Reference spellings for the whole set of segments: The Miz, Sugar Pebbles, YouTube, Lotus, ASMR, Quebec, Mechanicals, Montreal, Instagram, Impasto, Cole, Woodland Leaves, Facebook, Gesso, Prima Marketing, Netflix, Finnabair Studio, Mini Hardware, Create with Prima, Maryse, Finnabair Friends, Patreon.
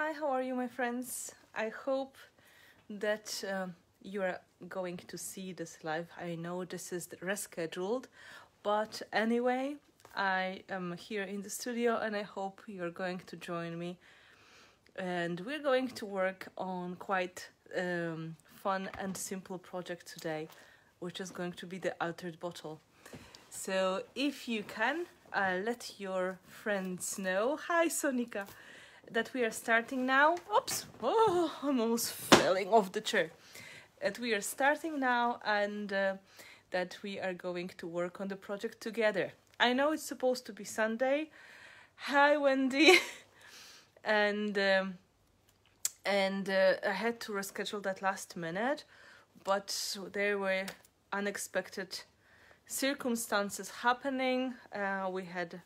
Hi, how are you, my friends? I hope that you are going to see this live. I know this is rescheduled, but anyway, I am here in the studio and I hope you're going to join me. And we're going to work on quite fun and simple project today, which is going to be the altered bottle. So if you can, let your friends know. Hi, Sonika, that we are starting now. Oops, oh, I'm almost falling off the chair. That we are starting now and that we are going to work on the project together. I know it's supposed to be Sunday. Hi, Wendy. And I had to reschedule that last minute, but there were unexpected circumstances happening. We had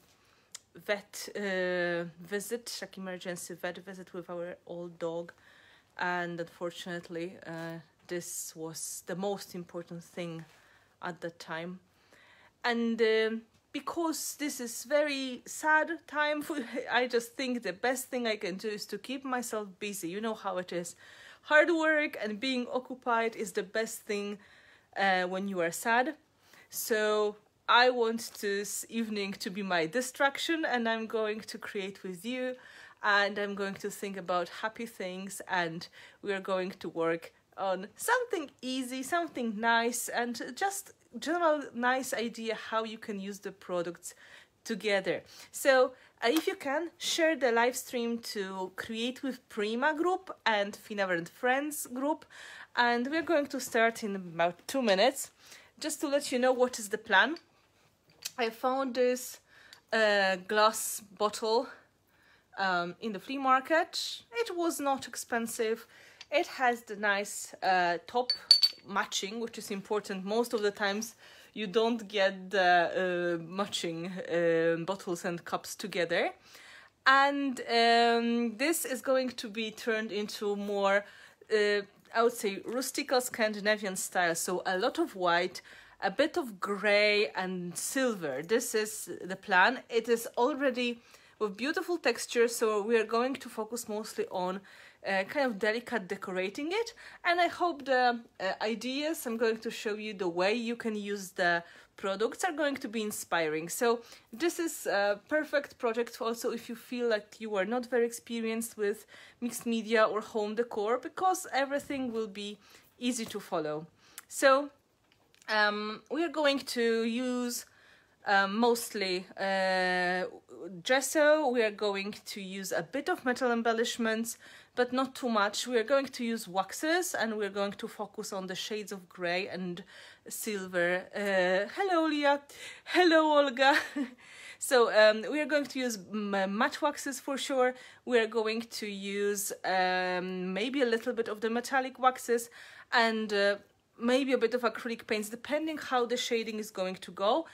vet visit, like emergency vet visit with our old dog, and unfortunately this was the most important thing at that time. And because this is very sad time, I just think the best thing I can do is to keep myself busy. You know how it is. Hard work and being occupied is the best thing when you are sad. So I want this evening to be my distraction, and I'm going to create with you, and I'm going to think about happy things, and we are going to work on something easy, something nice, and just general nice idea how you can use the products together. So if you can, share the live stream to Create with Prima group and Finnabair Friends group, and we're going to start in about 2 minutes. Just to let you know what is the plan, I found this glass bottle in the flea market. It was not expensive. It has the nice top matching, which is important. Most of the times you don't get the matching bottles and cups together. And this is going to be turned into more I would say rustical Scandinavian style, so a lot of white, a bit of grey and silver. This is the plan. It is already with beautiful texture, so we are going to focus mostly on kind of delicate decorating it. And I hope the ideas I'm going to show you, the way you can use the products, are going to be inspiring. So this is a perfect project also if you feel like you are not very experienced with mixed media or home decor, because everything will be easy to follow. So we are going to use mostly gesso. We are going to use a bit of metal embellishments, but not too much. We are going to use waxes, and we're going to focus on the shades of grey and silver. Hello, Leah. Hello, Olga. So we are going to use matte waxes for sure. We are going to use maybe a little bit of the metallic waxes, and maybe a bit of acrylic paints, depending how the shading is going to go.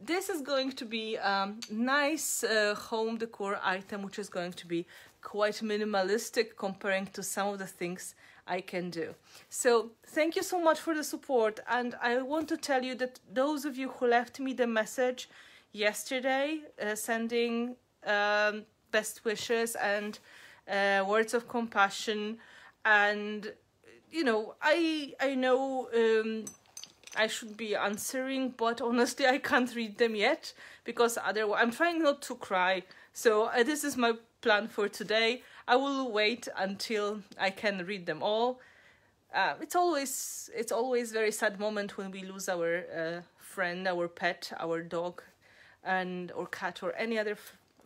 This is going to be a nice home decor item, which is going to be quite minimalistic comparing to some of the things I can do. So thank you so much for the support, and I want to tell you that those of you who left me the message yesterday sending best wishes and words of compassion, and you know, I know I should be answering, but honestly I can't read them yet, because otherwise I'm trying not to cry. So this is my plan for today. I will wait until I can read them all. It's always very sad moment when we lose our friend, our pet, our dog, and or cat, or any other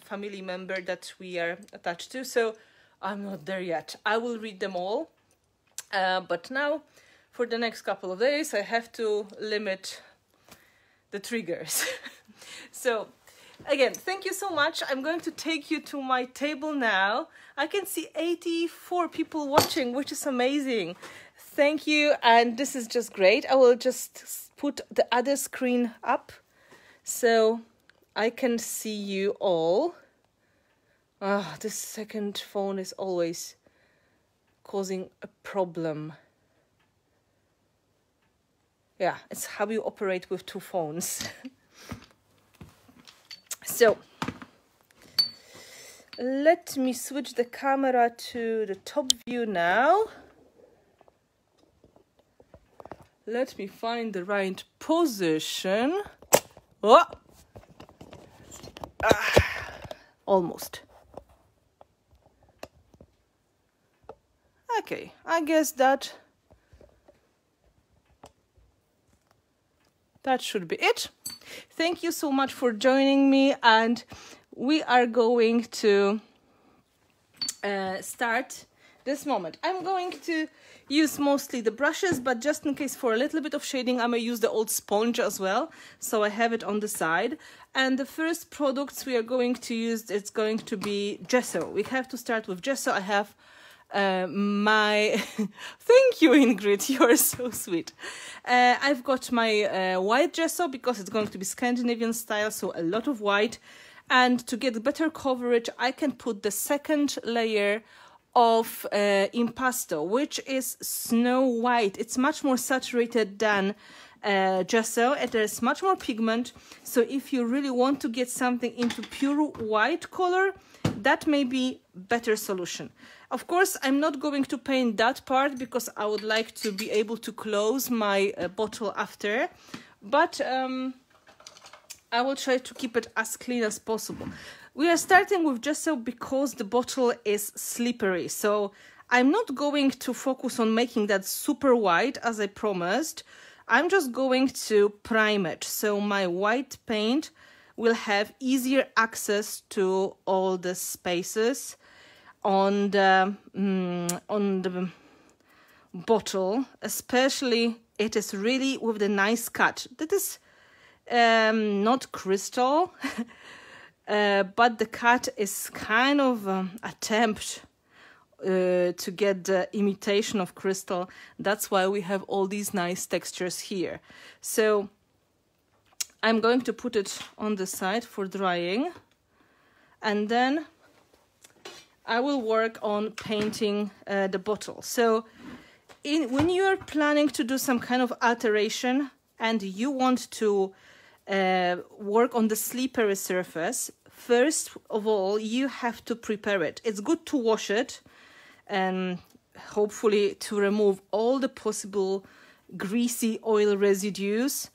family member that we are attached to. So I'm not there yet. I will read them all, but now for the next couple of days I have to limit the triggers. So again, thank you so much. I'm going to take you to my table now. I can see 84 people watching, which is amazing. Thank you, and this is just great. I will just put the other screen up so I can see you all. Ah, this second phone is always causing a problem. Yeah, it's how you operate with two phones. So Let me switch the camera to the top view now. Let me find the right position. Oh. Ah. Almost. Okay, I guess that should be it. Thank you so much for joining me, and we are going to start this moment. I'm going to use mostly the brushes, but just in case for a little bit of shading, I'm going to use the old sponge as well. So I have it on the side. And the first products we are going to use, it's going to be gesso. We have to start with gesso. I have my thank you, Ingrid, you are so sweet. I've got my white gesso because it's going to be Scandinavian style, so a lot of white. And to get better coverage, I can put the second layer of impasto, which is snow white. It's much more saturated than gesso, and there's much more pigment. So if you really want to get something into pure white color, that may be better solution. Of course, I'm not going to paint that part because I would like to be able to close my bottle after, but I will try to keep it as clean as possible. We are starting with gesso because the bottle is slippery, so I'm not going to focus on making that super white as I promised. I'm just going to prime it, so my white paint will have easier access to all the spaces on the bottle. Especially it is really with the nice cut. That is not crystal, but the cut is kind of attempt to get the imitation of crystal. That's why we have all these nice textures here. So I'm going to put it on the side for drying, and then I will work on painting the bottle. So when you are planning to do some kind of alteration and you want to work on the slippery surface, first of all, you have to prepare it. It's good to wash it and hopefully to remove all the possible greasy oil residues.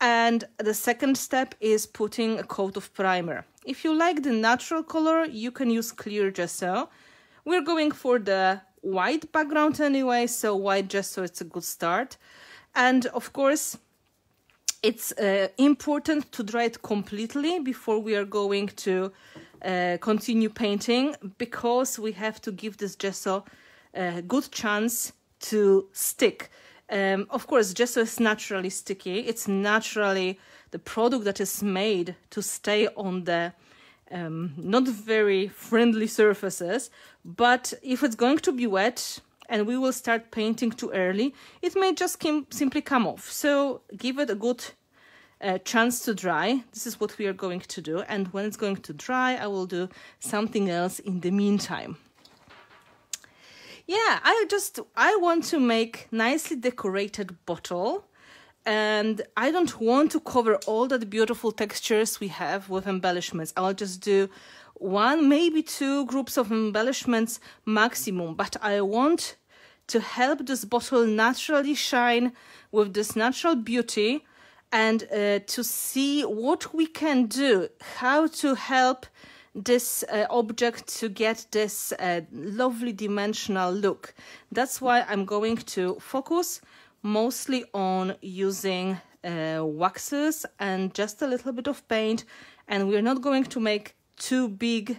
And the second step is putting a coat of primer. If you like the natural color, you can use clear gesso. We're going for the white background anyway, so white gesso, it's a good start. And of course, it's important to dry it completely before we are going to continue painting, because we have to give this gesso a good chance to stick. Of course, gesso is naturally sticky. It's naturally the product that is made to stay on the not very friendly surfaces. But if it's going to be wet and we will start painting too early, it may just simply come off. So give it a good chance to dry. This is what we are going to do. And when it's going to dry, I will do something else in the meantime. Yeah, I want to make nicely decorated bottle, and I don't want to cover all that beautiful textures we have with embellishments. I'll just do one, maybe two groups of embellishments maximum, but I want to help this bottle naturally shine with this natural beauty, and to see what we can do, how to help this object to get this lovely dimensional look. That's why I'm going to focus mostly on using waxes and just a little bit of paint, and we're not going to make too big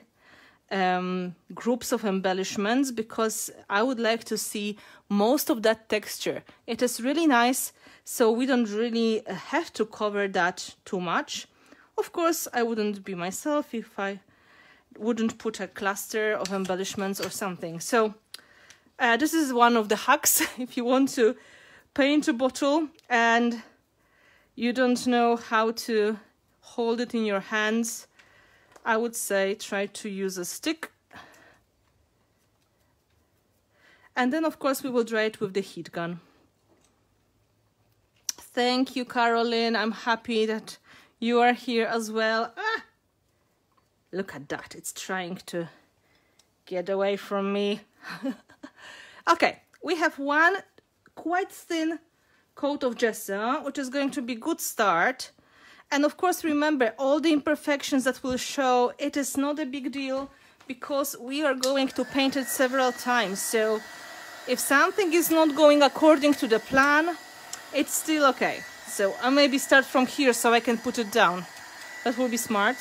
groups of embellishments because I would like to see most of that texture. It is really nice, so we don't really have to cover that too much. Of course, I wouldn't be myself if I wouldn't put a cluster of embellishments or something. So this is one of the hacks if you want to paint a bottle and you don't know how to hold it in your hands. I would say try to use a stick, and then of course we will dry it with the heat gun. Thank you, Caroline. I'm happy that you are here as well. Ah! Look at that, it's trying to Get away from me. Okay, we have one quite thin coat of gesso, which is going to be a good start. And of course, remember all the imperfections that will show. It is not a big deal because we are going to paint it several times. So if something is not going according to the plan, it's still okay. So I maybe start from here so I can put it down. That will be smart.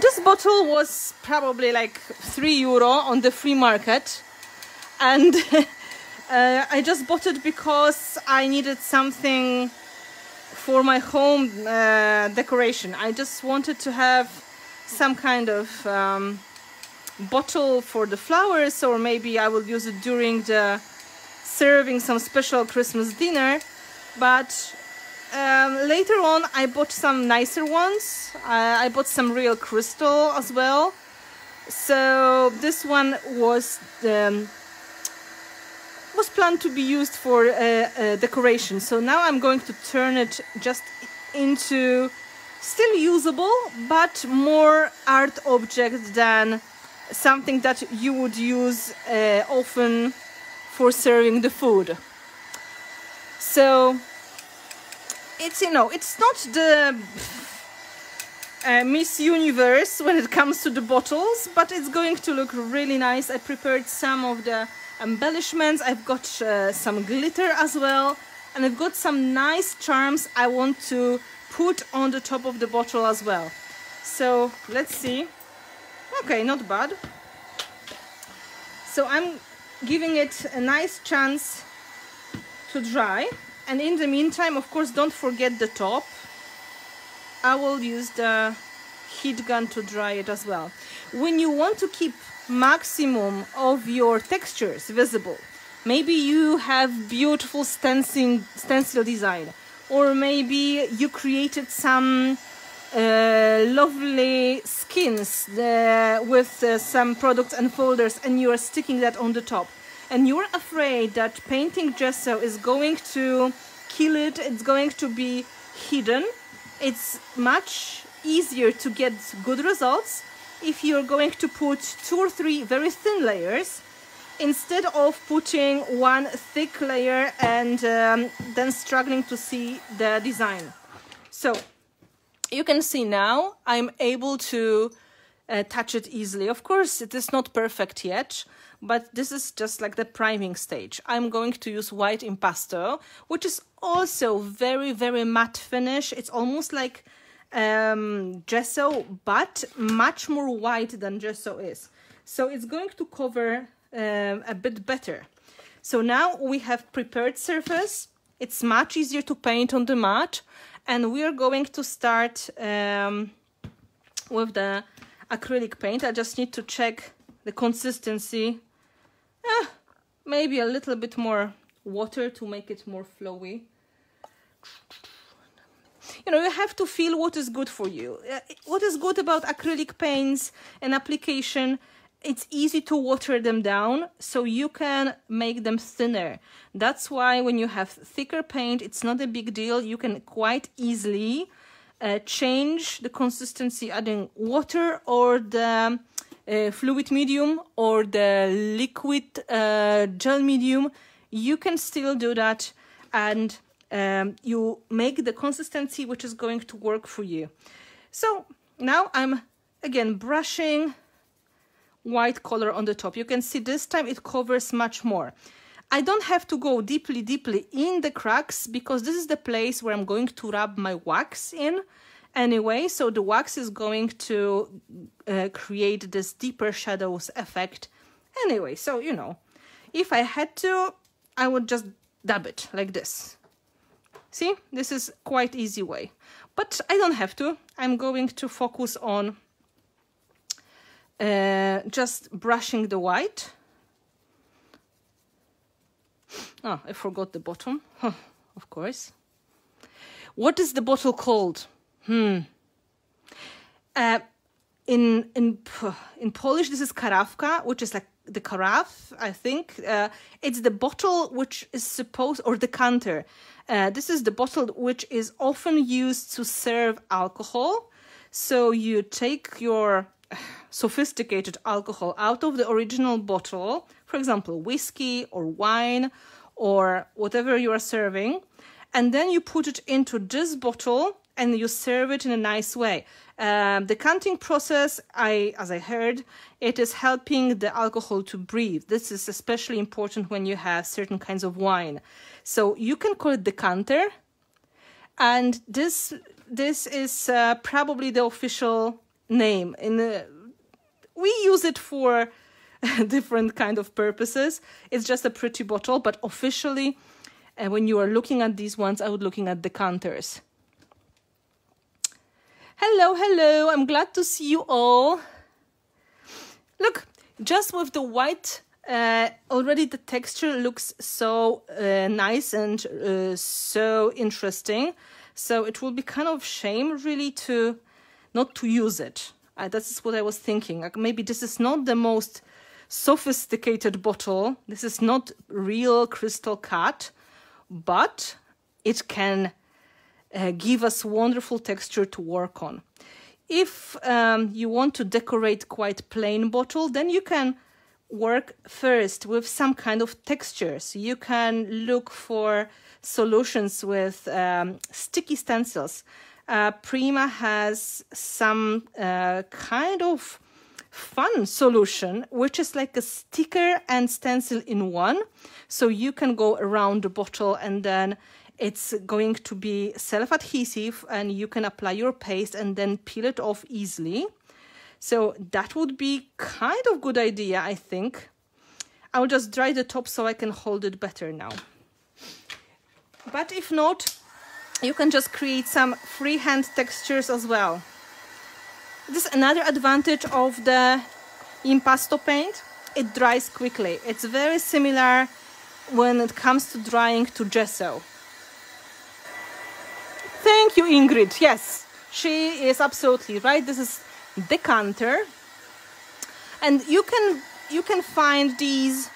This bottle was probably like €3 on the free market, and I just bought it because I needed something for my home decoration. I just wanted to have some kind of bottle for the flowers, or maybe I will use it during the serving some special Christmas dinner. But later on I bought some nicer ones. I bought some real crystal as well. So this one was planned to be used for decoration. So now I'm going to turn it just into still usable but more art object than something that you would use often for serving the food. So it's, you know, it's not the Miss Universe when it comes to the bottles, but it's going to look really nice. I prepared some of the embellishments. I've got some glitter as well, and I've got some nice charms I want to put on the top of the bottle as well. So let's see. Okay, not bad. So I'm giving it a nice chance to dry. And in the meantime, of course, don't forget the top. I will use the heat gun to dry it as well. When you want to keep maximum of your textures visible, maybe you have beautiful stencil design, or maybe you created some lovely skins with some products and folders, and you are sticking that on the top. And you're afraid that painting gesso is going to kill it, it's going to be hidden. It's much easier to get good results if you're going to put 2 or 3 very thin layers instead of putting one thick layer and then struggling to see the design. So you can see now I'm able to touch it easily. Of course, it is not perfect yet, but this is just like the priming stage. I'm going to use white impasto, which is also very, very matte finish. It's almost like gesso, but much more white than gesso is. So it's going to cover a bit better. So now we have prepared surface. It's much easier to paint on the mat. And we are going to start with the acrylic paint. I just need to check the consistency. Maybe a little bit more water to make it more flowy. You know, you have to feel what is good for you. What is good about acrylic paints and application, it's easy to water them down so you can make them thinner. That's why when you have thicker paint, it's not a big deal. You can quite easily change the consistency, adding water or the fluid medium or the liquid gel medium. You can still do that, and you make the consistency which is going to work for you. So now I'm again brushing white color on the top. You can see this time it covers much more. I don't have to go deeply in the cracks because this is the place where I'm going to rub my wax in anyway, so the wax is going to create this deeper shadows effect anyway. So, you know, if I had to, I would just dab it like this. See, this is quite easy way, but I don't have to. I'm going to focus on just brushing the white. Oh, I forgot the bottom, of course. What is the bottle called? In Polish, this is karafka, which is like the carafe, I think. It's the bottle which is supposed, or decanter. This is the bottle which is often used to serve alcohol. So you take your sophisticated alcohol out of the original bottle, for example, whiskey or wine or whatever you are serving, and then you put it into this bottle and you serve it in a nice way. The canting process, as I heard, it is helping the alcohol to breathe. This is especially important when you have certain kinds of wine. So you can call it decanter, and this is probably the official name. We use it for different kind of purposes. It's just a pretty bottle, but officially, when you are looking at these ones, I would looking at decanters. Hello, hello, I'm glad to see you all. Look, just with the white, already the texture looks so nice and so interesting. So it will be kind of shame really to not to use it. That's what I was thinking. Like, maybe this is not the most sophisticated bottle. This is not real crystal cut, but it can give us wonderful texture to work on. If you want to decorate quite plain bottle, then you can work first with some kind of textures. You can look for solutions with sticky stencils. Prima has some kind of fun solution, which is like a sticker and stencil in one. So you can go around the bottle and then it's going to be self-adhesive and you can apply your paste and then peel it off easily. So that would be kind of good idea, I think. I will just dry the top so I can hold it better now. But if not, you can just create some freehand textures as well. This is another advantage of the impasto paint. It dries quickly. It's very similar when it comes to drying to gesso. Thank you, Ingrid. Yes, she is absolutely right. This is decanter, and you can find these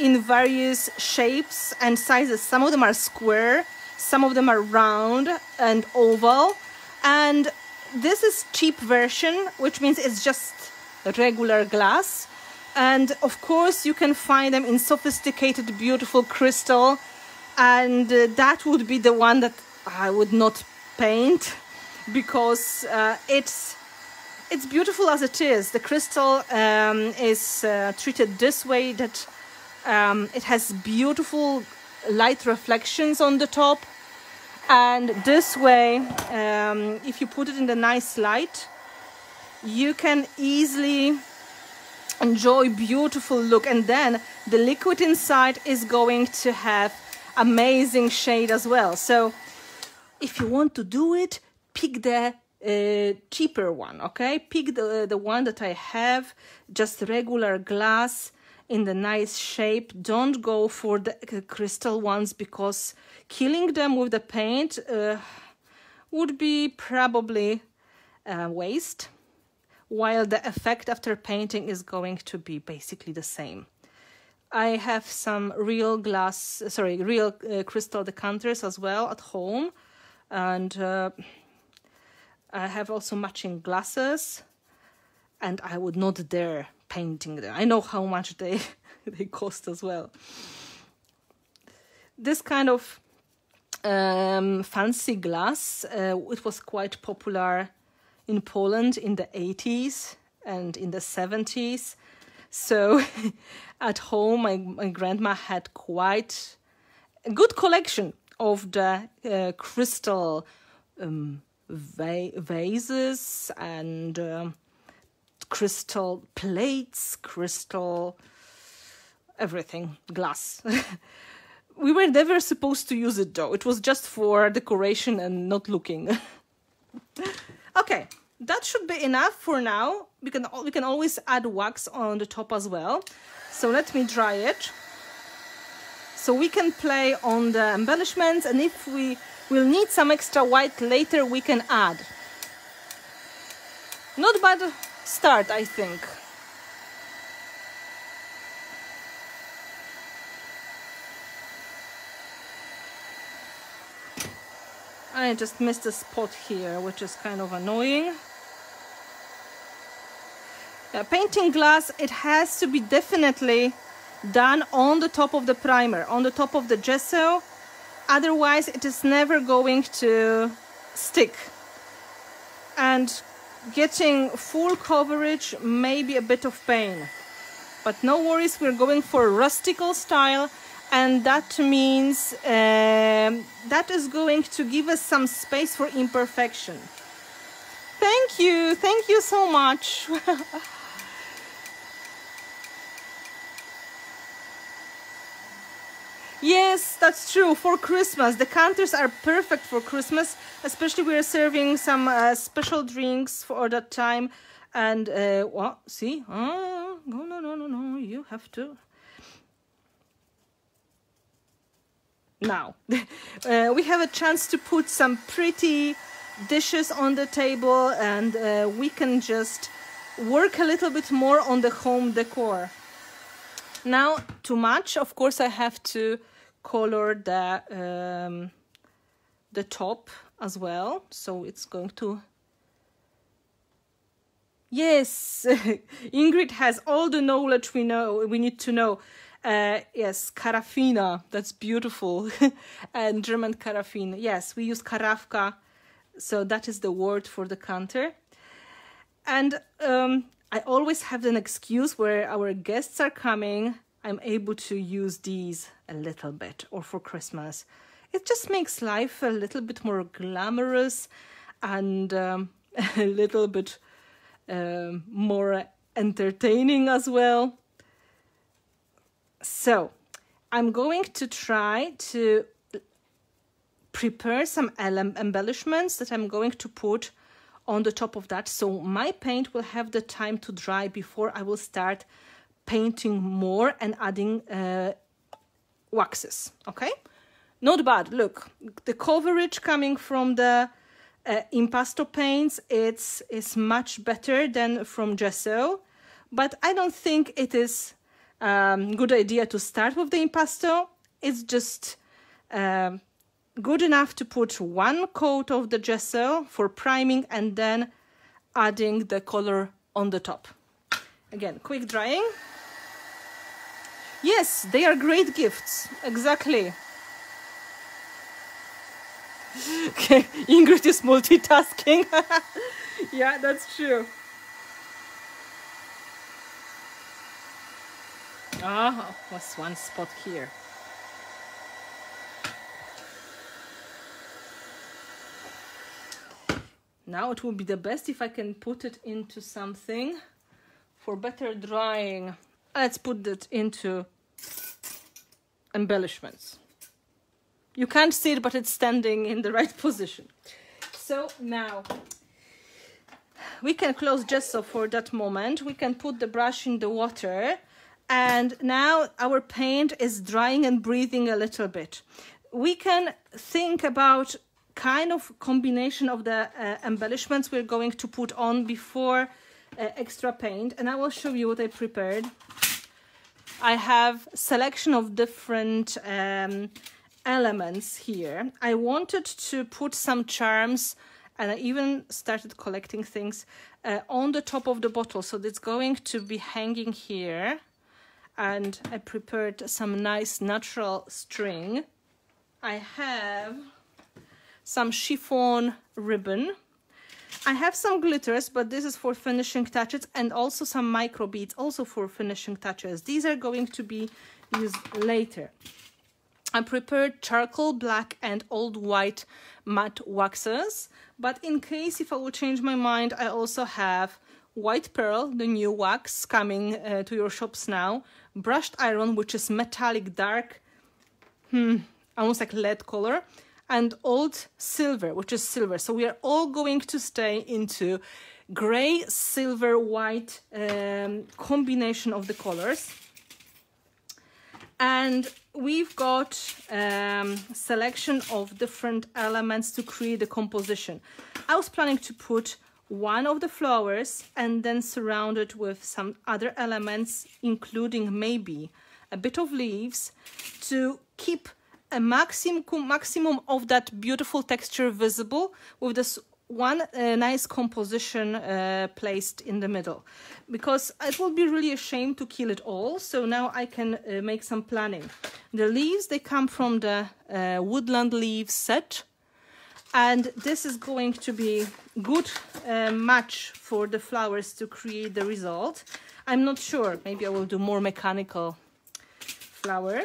in various shapes and sizes. Some of them are square, some of them are round and oval, and this is cheap version, which means it's just regular glass. And of course you can find them in sophisticated, beautiful crystal, and that would be the one that I would not paint, because it's beautiful as it is. The crystal is treated this way that it has beautiful light reflections on the top, and this way if you put it in the nice light, you can easily enjoy beautiful look, and then the liquid inside is going to have amazing shade as well. So if you want to do it, pick the cheaper one, okay? Pick the one that I have, just regular glass in the nice shape. Don't go for the crystal ones, because killing them with the paint would be probably a waste, while the effect after painting is going to be basically the same. I have some real glass, sorry, real crystal decanters as well at home. And I have also matching glasses, and I would not dare painting them. I know how much they cost as well. This kind of fancy glass, it was quite popular in Poland in the 80s and in the 70s. So at home, my grandma had quite a good collection of the crystal vases and crystal plates, crystal everything, glass. We were never supposed to use it though. It was just for decoration and not looking. Okay, that should be enough for now. We can always add wax on the top as well. So let me dry it. So we can play on the embellishments, and if we will need some extra white later, we can add. Not bad start, I think. I just missed a spot here, which is kind of annoying. Painting glass, it has to be definitely done on the top of the primer, on the top of the gesso, otherwise it is never going to stick. And getting full coverage may be a bit of pain, but no worries, we're going for rustical style, and that means that is going to give us some space for imperfection. Thank you so much. Yes, that's true, for Christmas. The counters are perfect for Christmas, especially we are serving some special drinks for that time. And, well, see? Oh, no, no, no, no, you have to. Now, we have a chance to put some pretty dishes on the table, and we can just work a little bit more on the home decor. Now, to match, of course, I have to color the top as well, so it's going to... Yes, Ingrid has all the knowledge we know. We need to know. Yes, Karafina, that's beautiful, and German Karafin. Yes, we use Karafka, so that is the word for the counter. And I always have an excuse where our guests are coming. I'm able to use these a little bit, or for Christmas. It just makes life a little bit more glamorous and a little bit more entertaining as well. So I'm going to try to prepare some embellishments that I'm going to put on the top of that, so my paint will have the time to dry before I will start painting more and adding waxes. Okay, not bad. Look, the coverage coming from the impasto paints, it's much better than from gesso, but I don't think it is a good idea to start with the impasto. It's just good enough to put one coat of the gesso for priming and then adding the color on the top. Again, quick drying. Yes, they are great gifts, exactly. Okay, Ingrid is multitasking. Yeah, that's true. Ah, was one spot here. Now it would be the best if I can put it into something for better drying. Let's put it into embellishments. You can't see it, but it's standing in the right position. So now we can close gesso for that moment. We can put the brush in the water. And now our paint is drying and breathing a little bit. We can think about kind of combination of the embellishments we're going to put on before extra paint, and I will show you what I prepared. I have a selection of different elements here. I wanted to put some charms, and I even started collecting things on the top of the bottle, so it's going to be hanging here. And I prepared some nice natural string. I have some chiffon ribbon. I have some glitters, but this is for finishing touches, and also some micro beads, also for finishing touches. These are going to be used later. I prepared charcoal black and old white matte waxes, but in case if I will change my mind, I also have white pearl, the new wax coming to your shops now, brushed iron, which is metallic dark, almost like lead color, and old silver, which is silver. So we are all going to stay into gray, silver, white combination of the colors. And we've got selection of different elements to create a composition. I was planning to put one of the flowers and then surround it with some other elements, including maybe a bit of leaves, to keep a maximum of that beautiful texture visible with this one nice composition placed in the middle, because it will be really a shame to kill it all. So now I can make some planning. The leaves, they come from the Woodland Leaves set, and this is going to be good match for the flowers to create the result. I'm not sure, maybe I will do more mechanical flower.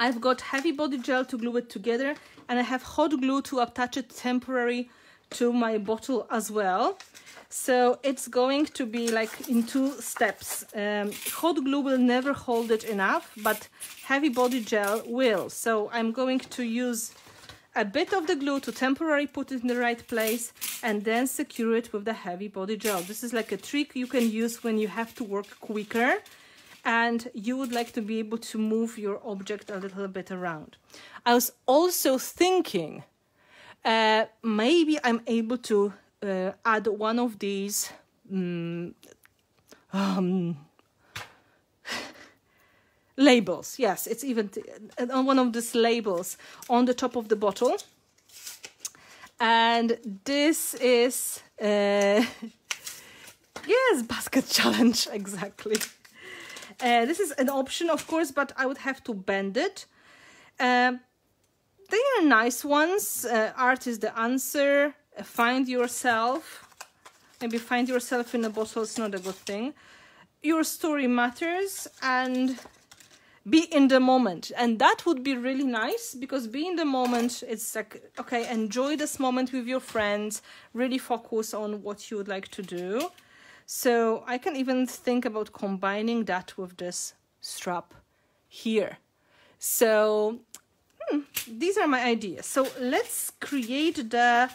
I've got heavy body gel to glue it together, and I have hot glue to attach it temporarily to my bottle as well. So it's going to be like in two steps. Hot glue will never hold it enough, but heavy body gel will. So I'm going to use a bit of the glue to temporarily put it in the right place and then secure it with the heavy body gel. This is like a trick you can use when you have to work quicker and you would like to be able to move your object a little bit around. I was also thinking maybe I'm able to add one of these labels. Yes, it's even on one of these labels on the top of the bottle. And this is, yes, basket challenge, exactly. This is an option, of course, but I would have to bend it. They are nice ones. Art is the answer. Find yourself. Maybe find yourself in a bottle is not a good thing. Your story matters, and be in the moment. And that would be really nice, because be in the moment, it's like, okay, enjoy this moment with your friends, really focus on what you would like to do. So I can even think about combining that with this strap here. So these are my ideas. So let's create the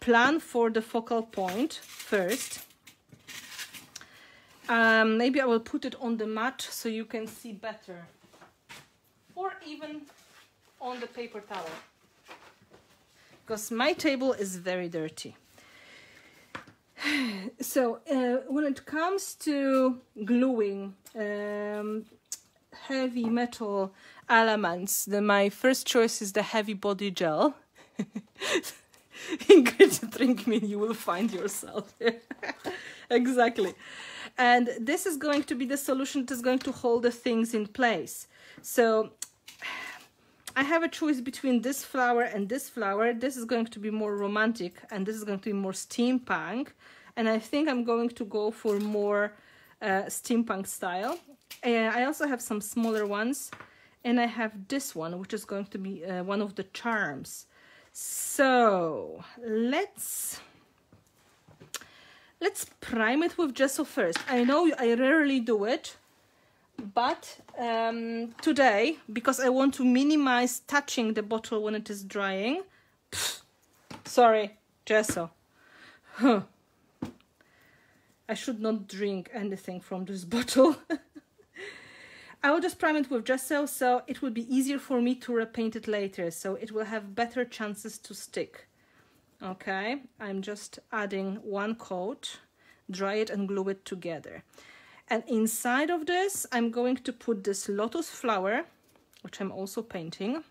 plan for the focal point first. Maybe I will put it on the mat so you can see better, or even on the paper towel, because my table is very dirty. So when it comes to gluing heavy metal elements, my first choice is the heavy body gel. Ingrid, drink me, you will find yourself. Exactly. And this is going to be the solution that is going to hold the things in place. So I have a choice between this flower and this flower. This is going to be more romantic, and this is going to be more steampunk. And I think I'm going to go for more steampunk style. I also have some smaller ones, and I have this one, which is going to be one of the charms. So let's prime it with gesso first. I know I rarely do it, but today, because I want to minimize touching the bottle when it is drying, sorry, gesso. Huh. I should not drink anything from this bottle. I will just prime it with gesso, so it will be easier for me to repaint it later, so it will have better chances to stick. Okay, I'm just adding one coat, dry it and glue it together. And inside of this, I'm going to put this lotus flower, which I'm also painting.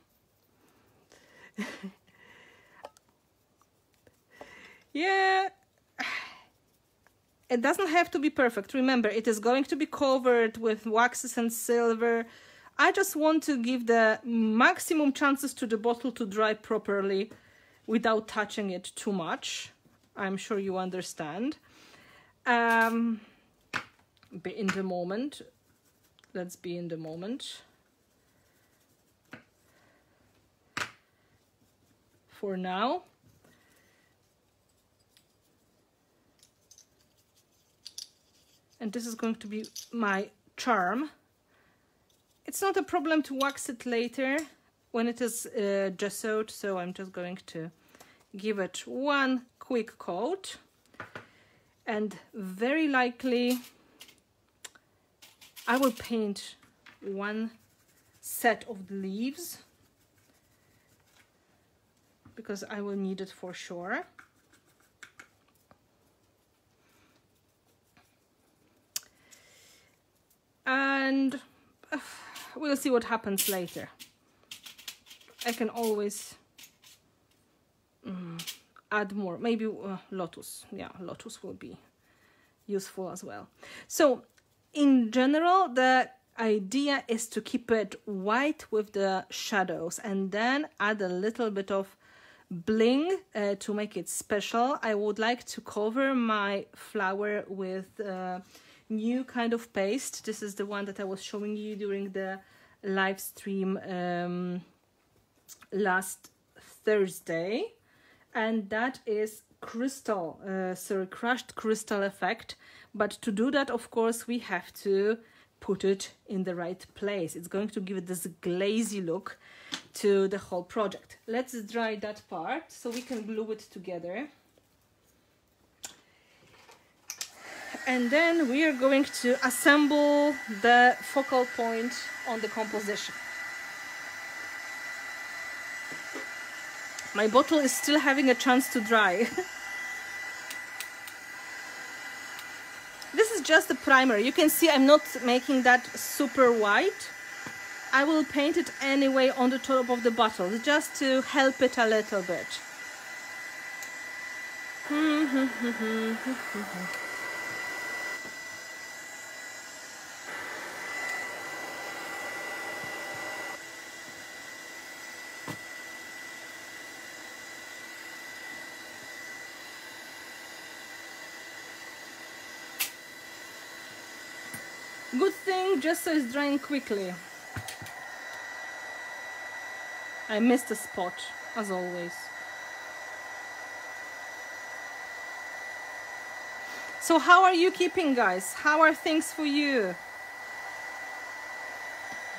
Yeah, it doesn't have to be perfect. Remember, it is going to be covered with waxes and silver. I just want to give the maximum chances to the bottle to dry properly without touching it too much. I'm sure you understand. Be in the moment. Let's be in the moment. For now. And this is going to be my charm. It's not a problem to wax it later when it is gessoed, so I'm just going to give it one quick coat. And very likely I will paint one set of the leaves, because I will need it for sure. And we'll see what happens later. I can always add more, maybe Lotus. Yeah, Lotus will be useful as well. So in general, the idea is to keep it white with the shadows and then add a little bit of bling to make it special. I would like to cover my flower with new kind of paste. This is the one that I was showing you during the live stream last Thursday, and that is crystal, sorry, crushed crystal effect. But to do that, of course, we have to put it in the right place. It's going to give it this glazy look to the whole project. Let's dry that part so we can glue it together. And then we are going to assemble the focal point on the composition. My bottle is still having a chance to dry. This is just the primer. You can see I'm not making that super white. I will paint it anyway on the top of the bottle, just to help it a little bit. Good thing, just so it's drying quickly. I missed a spot, as always. So how are you keeping, guys? How are things for you?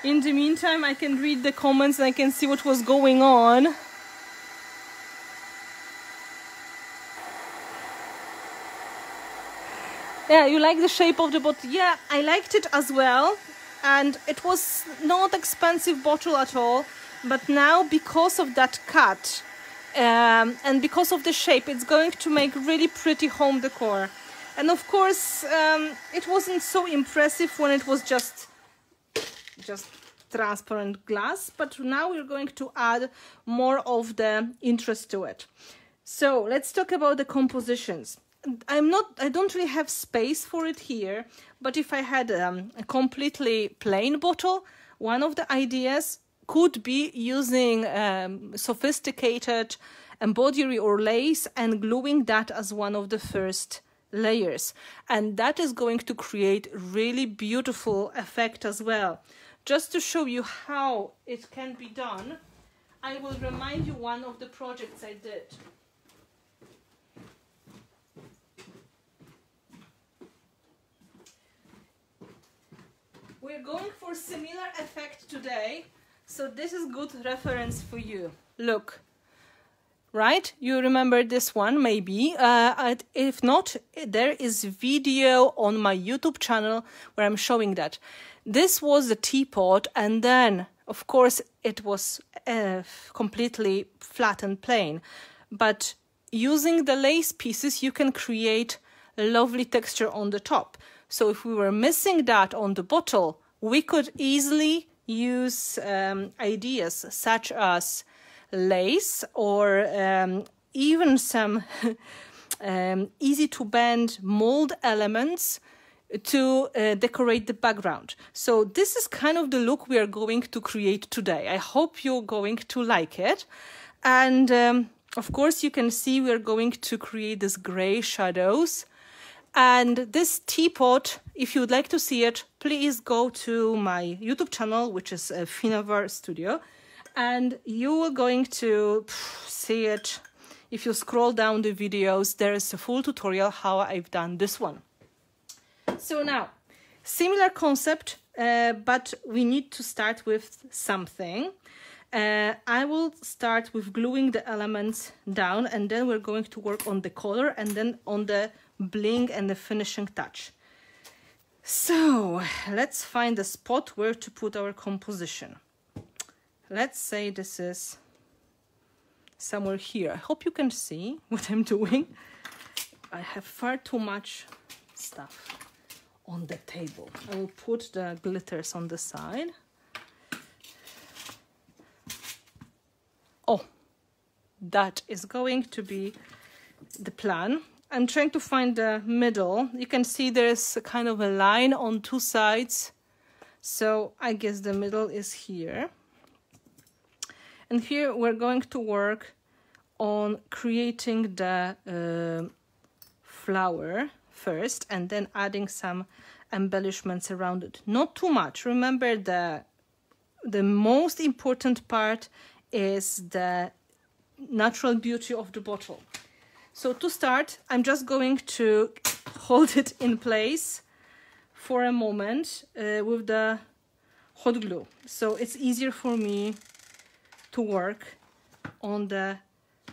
In the meantime, I can read the comments and I can see what was going on. Yeah, you like the shape of the bottle? Yeah, I liked it as well. And it was not an expensive bottle at all. But now, because of that cut and because of the shape, it's going to make really pretty home decor. And of course, it wasn't so impressive when it was just transparent glass. But now we're going to add more of the interest to it. So let's talk about the compositions. I don't really have space for it here. But if I had a completely plain bottle, one of the ideas could be using sophisticated embroidery or lace and gluing that as one of the first layers. And that is going to create really beautiful effect as well. Just to show you how it can be done, I will remind you one of the projects I did. We're going for similar effect today. So this is good reference for you. Look, right? You remember this one, maybe. If not, there is video on my YouTube channel where I'm showing that. This was the teapot, and then, of course, it was completely flat and plain. But using the lace pieces, you can create a lovely texture on the top. So if we were missing that on the bottle, we could easily use ideas such as lace or even some easy to bend mold elements to decorate the background. So this is kind of the look we are going to create today. I hope you're going to like it. And of course, you can see we're going to create these gray shadows. And this teapot, if you'd like to see it, please go to my YouTube channel, which is Finnabair Studio. And you are going to see it. If you scroll down the videos, there is a full tutorial how I've done this one. So now, similar concept, but we need to start with something. I will start with gluing the elements down, and then we're going to work on the color and then on the bling and the finishing touch. So let's find a spot where to put our composition. Let's say this is somewhere here. I hope you can see what I'm doing. I have far too much stuff on the table. I will put the glitters on the side. Oh, that is going to be the plan. I'm trying to find the middle. You can see there's a kind of a line on two sides. So I guess the middle is here. And here we're going to work on creating the flower first and then adding some embellishments around it. Not too much. Remember, the most important part is the natural beauty of the bottle. So to start, I'm just going to hold it in place for a moment with the hot glue. So it's easier for me to work on the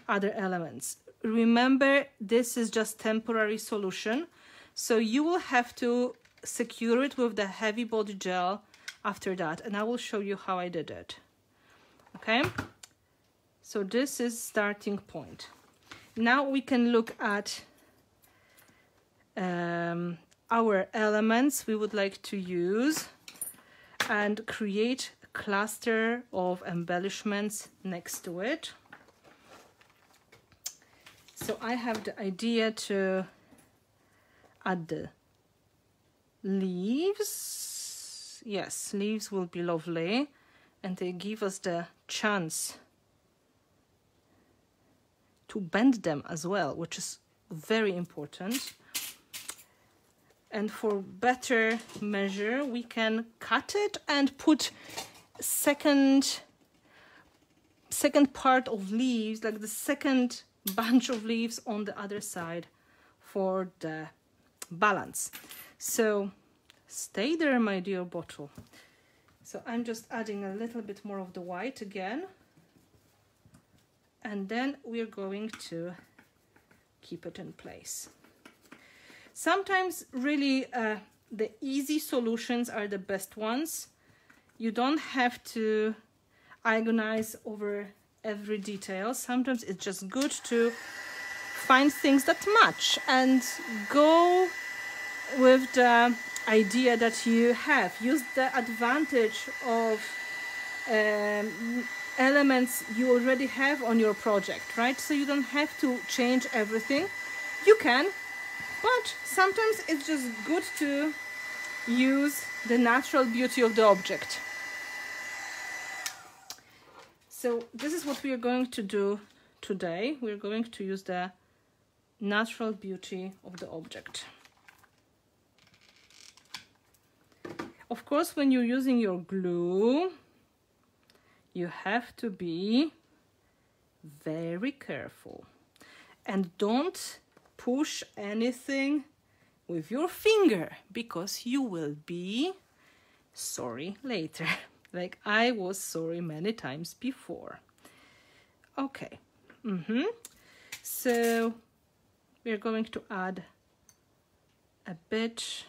other elements. Remember, this is just temporary solution. So you will have to secure it with the heavy body gel after that. And I will show you how I did it. Okay. So this is starting point. Now we can look at our elements we would like to use and create a cluster of embellishments next to it. So I have the idea to add the leaves. Yes, leaves will be lovely, and they give us the chance to bend them as well, which is very important. And for better measure, we can cut it and put second part of leaves, like the second bunch of leaves on the other side for the balance. So stay there, my dear bottle. So I'm just adding a little bit more of the white again. And then we're going to keep it in place. Sometimes really the easy solutions are the best ones. You don't have to agonize over every detail. Sometimes it's just good to find things that match and go with the idea that you have. Use the advantage of elements you already have on your project, right? So you don't have to change everything. You can, but sometimes it's just good to use the natural beauty of the object. So this is what we are going to do today. We're going to use the natural beauty of the object. Of course, when you're using your glue, you have to be very careful and don't push anything with your finger, because you will be sorry later, like I was sorry many times before. Okay, so we're going to add a bit.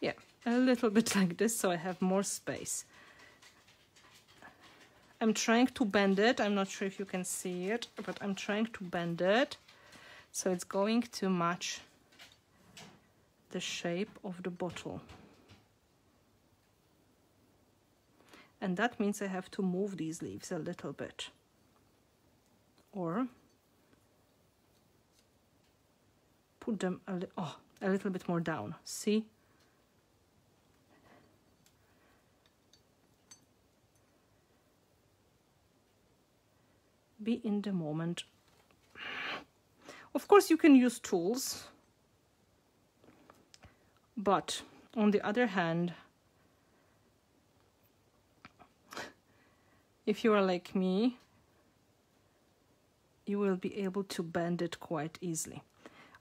Yeah, a little bit like this, so I have more space. I'm trying to bend it. I'm not sure if you can see it, but I'm trying to bend it. So it's going to match the shape of the bottle. And that means I have to move these leaves a little bit. Or put them a little bit more down. See? Be in the moment. Of course, you can use tools, but on the other hand, if you are like me, you will be able to bend it quite easily.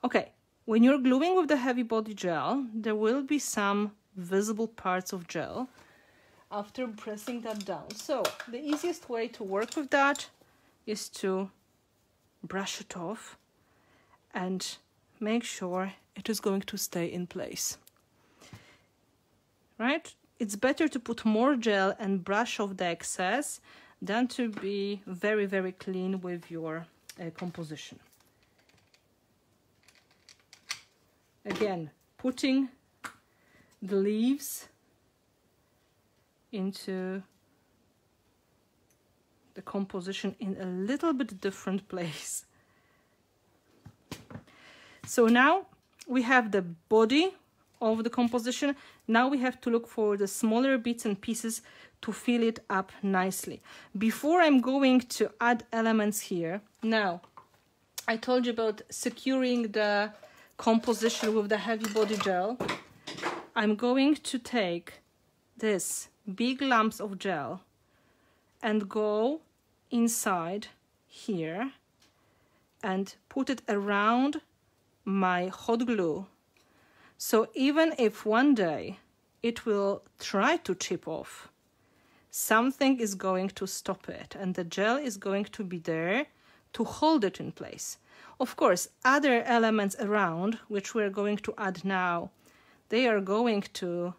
Okay, when you're gluing with the heavy body gel, there will be some visible parts of gel after pressing that down. So the easiest way to work with that is to brush it off and make sure it is going to stay in place, right? It's better to put more gel and brush off the excess than to be very, very clean with your composition. Again, putting the leaves into the composition in a little bit different place. So now we have the body of the composition. Now we have to look for the smaller bits and pieces to fill it up nicely. Before I'm going to add elements here, now I told you about securing the composition with the heavy body gel. I'm going to take this big lumps of gel and go inside here and put it around my hot glue. So even if one day it will try to chip off, something is going to stop it, and the gel is going to be there to hold it in place. Of course, other elements around, which we're going to add now, they are going to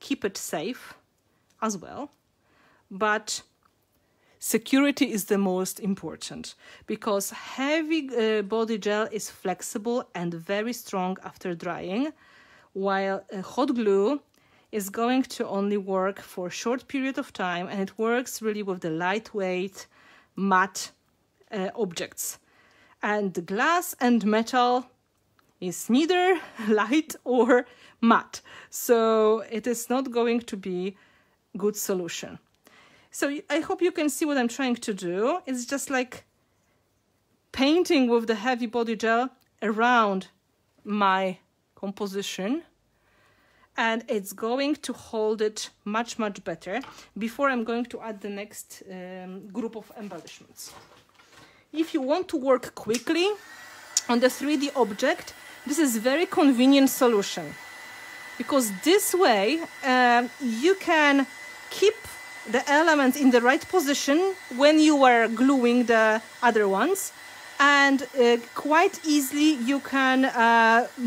keep it safe as well. But security is the most important, because heavy body gel is flexible and very strong after drying, while hot glue is going to only work for a short period of time, and it works really with the lightweight matte objects. And the glass and metal is neither light or matte, so it is not going to be a good solution. So I hope you can see what I'm trying to do. It's just like painting with the heavy body gel around my composition, and it's going to hold it much, much better. Before I'm going to add the next group of embellishments. If you want to work quickly on the 3D object, this is a very convenient solution, because this way you can keep the elements in the right position when you are gluing the other ones, and quite easily you can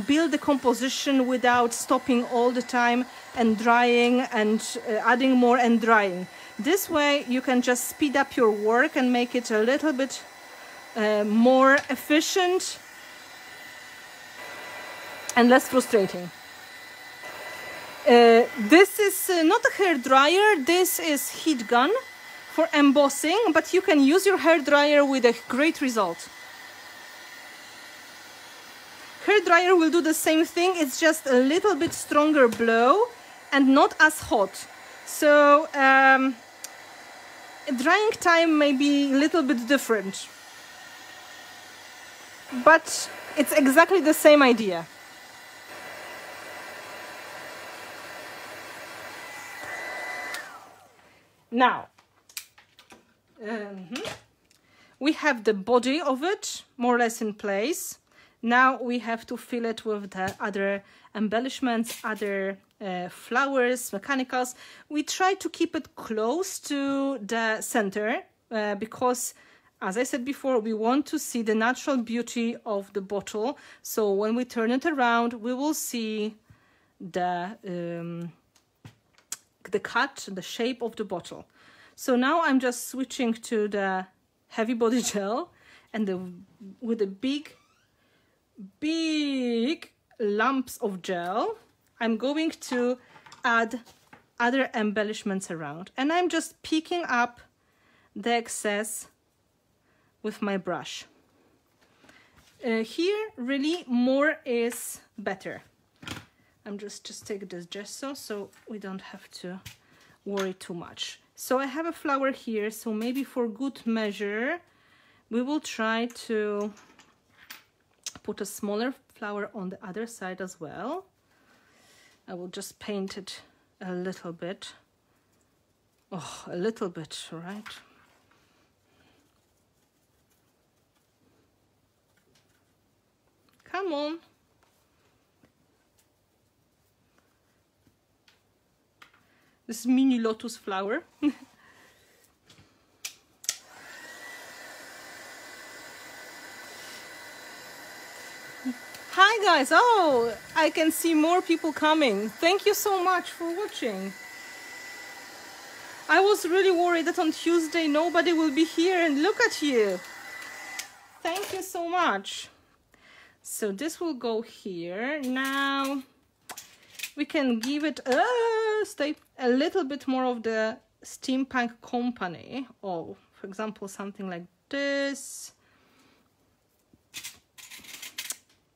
build the composition without stopping all the time and drying and adding more and drying. This way you can just speed up your work and make it a little bit more efficient and less frustrating. This is not a hair dryer, this is heat gun for embossing, but you can use your hair dryer with a great result. Hair dryer will do the same thing, it's just a little bit stronger blow and not as hot. So drying time may be a little bit different, but it's exactly the same idea. Now, we have the body of it more or less in place. Now we have to fill it with the other embellishments, other flowers, mechanicals. We try to keep it close to the center because, as I said before, we want to see the natural beauty of the bottle. So when we turn it around, we will see the cut, the shape of the bottle. So now I'm just switching to the heavy body gel, and with the big lumps of gel, I'm going to add other embellishments around, and I'm just picking up the excess with my brush. Here really more is better. I'm just take this gesso so we don't have to worry too much. So I have a flower here, so maybe for good measure we will try to put a smaller flower on the other side as well. I will just paint it a little bit. Oh, a little bit, right? Come on. This mini lotus flower. Hi guys, oh, I can see more people coming. Thank you so much for watching. I was really worried that on Tuesday nobody will be here, and look at you. Thank you so much. So this will go here. Now we can give it a little bit more of the steampunk company. Oh, for example, something like this.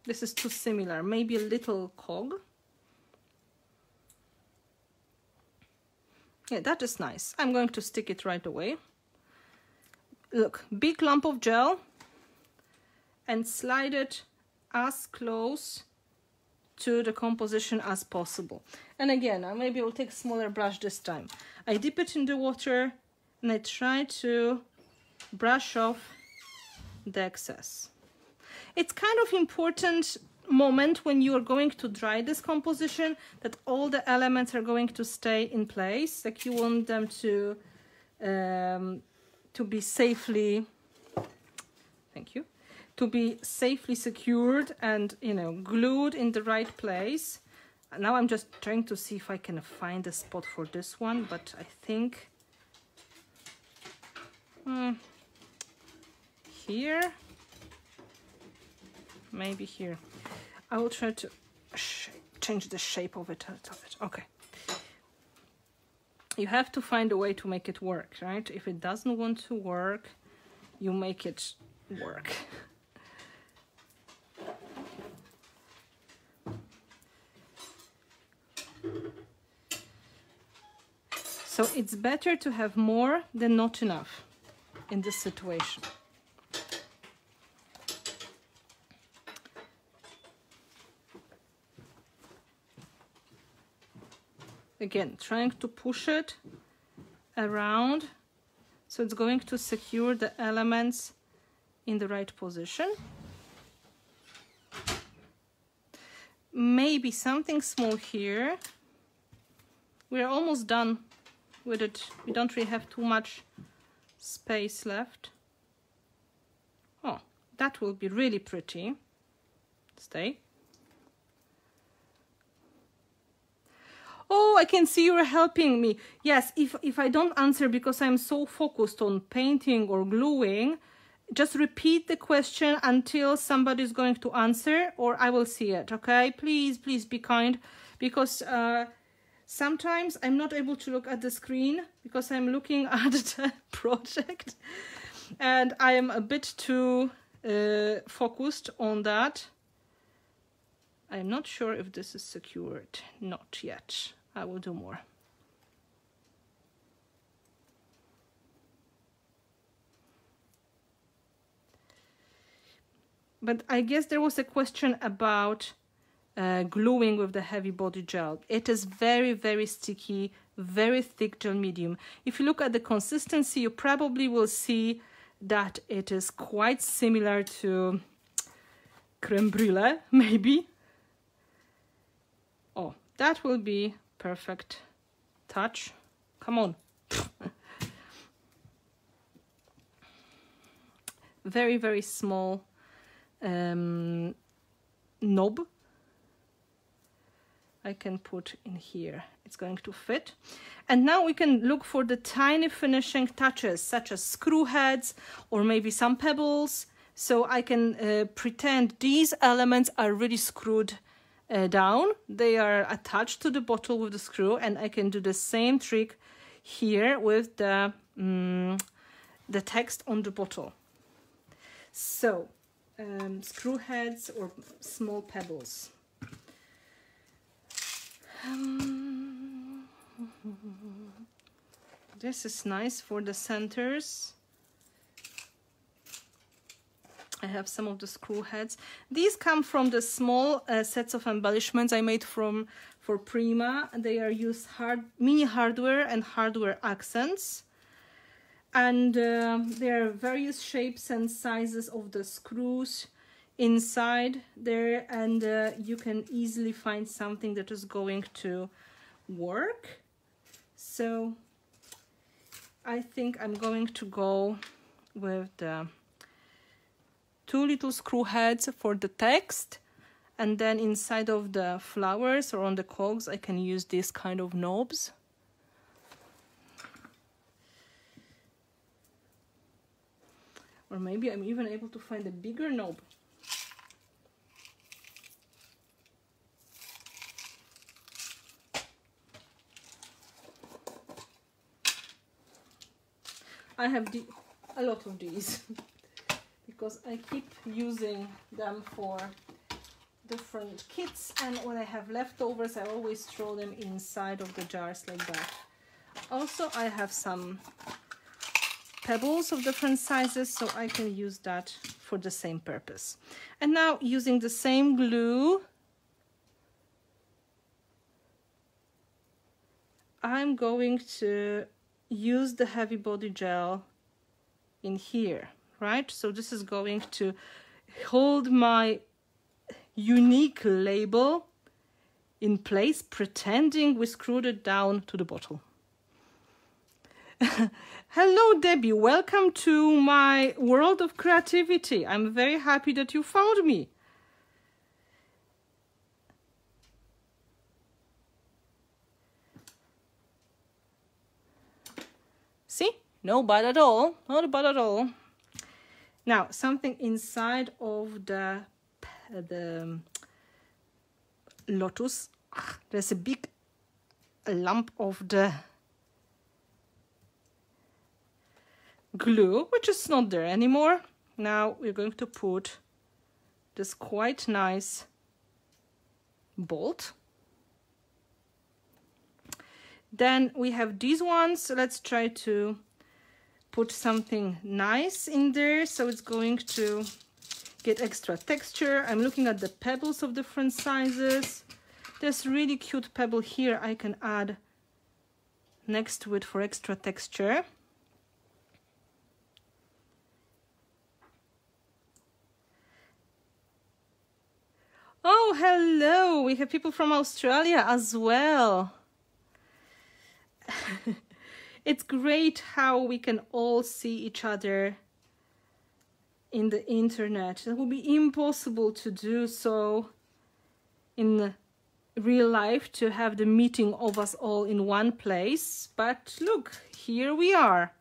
This is too similar, maybe a little cog. Yeah, that is nice. I'm going to stick it right away. Look, big lump of gel and slide it as close to the composition as possible. And again, maybe I'll take a smaller brush this time. I dip it in the water and I try to brush off the excess. It's kind of important moment when you are going to dry this composition that all the elements are going to stay in place, like you want them to be safely, thank you, to be safely secured and, you know, glued in the right place. And now I'm just trying to see if I can find a spot for this one, but I think here, maybe here. I will try to change the shape of it. Okay. You have to find a way to make it work, right? If it doesn't want to work, you make it work. So it's better to have more than not enough in this situation. Again, trying to push it around so it's going to secure the elements in the right position. Maybe something small here. We're almost done with it. We don't really have too much space left. Oh, that will be really pretty. Stay. Oh, I can see you're helping me. Yes, if I don't answer because I'm so focused on painting or gluing, just repeat the question until somebody's going to answer or I will see it, okay? Please, please be kind, because sometimes I'm not able to look at the screen because I'm looking at the project and I am a bit too focused on that. I'm not sure if this is secured. Not yet. I will do more. But I guess there was a question about gluing with the heavy body gel. It is very, very sticky, very thick gel medium. If you look at the consistency, you probably will see that it is quite similar to creme brulee, maybe. Oh, that will be perfect touch. Come on. Very, very small knob I can put in here. It's going to fit. And now we can look for the tiny finishing touches, such as screw heads or maybe some pebbles. So I can pretend these elements are really screwed down, they are attached to the bottle with the screw, and I can do the same trick here with the text on the bottle. So screw heads or small pebbles. This is nice for the centers. I have some of the screw heads. These come from the small sets of embellishments I made for Prima. They are used mini hardware and hardware accents. And there are various shapes and sizes of the screws inside there. And you can easily find something that is going to work. So I think I'm going to go with the two little screw heads for the text, and then inside of the flowers or on the cogs I can use these kind of knobs. Or maybe I'm even able to find a bigger knob. I have the a lot of these because I keep using them for different kits, and when I have leftovers I always throw them inside of the jars like that. Also I have some pebbles of different sizes, so I can use that for the same purpose. And now using the same glue I'm going to use the heavy body gel in here, right? So this is going to hold my unique label in place, pretending we screwed it down to the bottle. Hello Debbie, welcome to my world of creativity. I'm very happy that you found me. See? No bad at all, not bad at all. Now something inside of the Lotus. Ah, there's a big lump of the glue which is not there anymore. Now we're going to put this quite nice bolt. Then we have these ones, so let's try to put something nice in there so it's going to get extra texture. I'm looking at the pebbles of different sizes. There's really cute pebble here I can add next to it for extra texture. Oh, hello! We have people from Australia as well. It's great how we can all see each other in the internet. It would be impossible to do so in real life, to have the meeting of us all in one place, but look, here we are.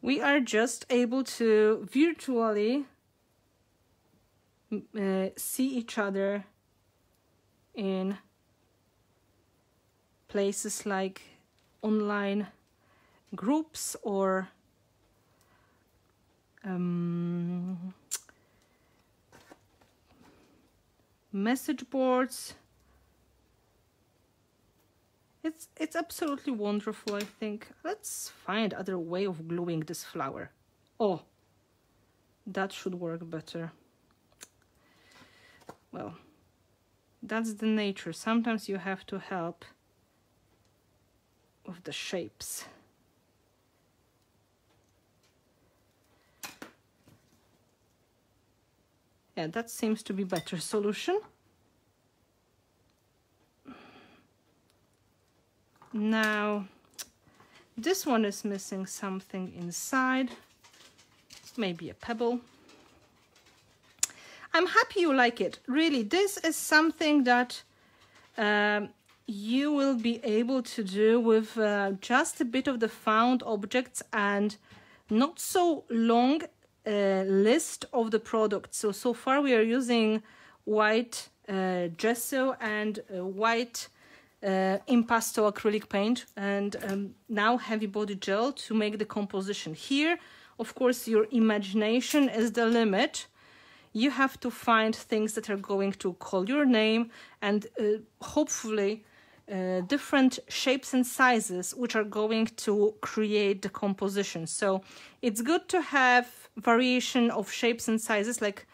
We are just able to virtually see each other in places like online groups or message boards. It's absolutely wonderful, I think. Let's find other way of gluing this flower. Oh, that should work better. Well, that's the nature. Sometimes you have to help with the shapes. Yeah, that seems to be better solution. Now, this one is missing something inside, maybe a pebble. I'm happy you like it. Really, this is something that you will be able to do with just a bit of the found objects and not so long list of the products. So far we are using white gesso and white impasto acrylic paint, and now heavy body gel to make the composition. Here, of course, your imagination is the limit. You have to find things that are going to call your name, and hopefully different shapes and sizes which are going to create the composition. So it's good to have variation of shapes and sizes, like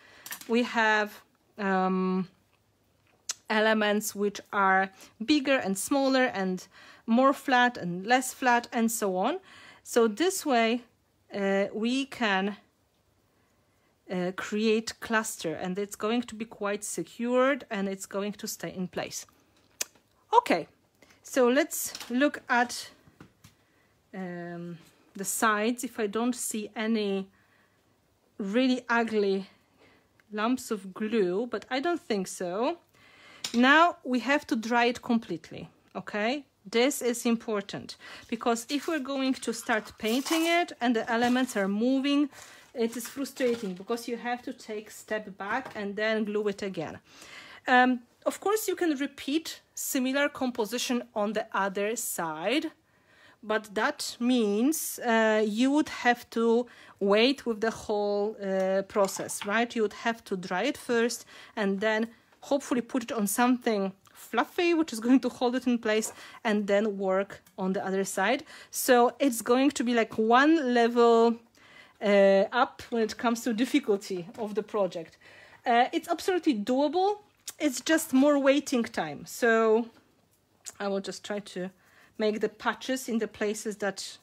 we have elements which are bigger and smaller and more flat and less flat and so on. So this way we can create cluster, and it's going to be quite secured and it's going to stay in place. Okay, so let's look at the sides. If I don't see any really ugly lumps of glue, but I don't think so. Now we have to dry it completely, okay? This is important, because if we're going to start painting it and the elements are moving, it is frustrating because you have to take a step back and then glue it again. Of course, you can repeat similar composition on the other side, but that means you would have to wait with the whole process, right? You would have to dry it first and then hopefully put it on something fluffy which is going to hold it in place, and then work on the other side. So it's going to be like one level up when it comes to difficulty of the project. It's absolutely doable, it's just more waiting time. So I will just try to make the patches in the places that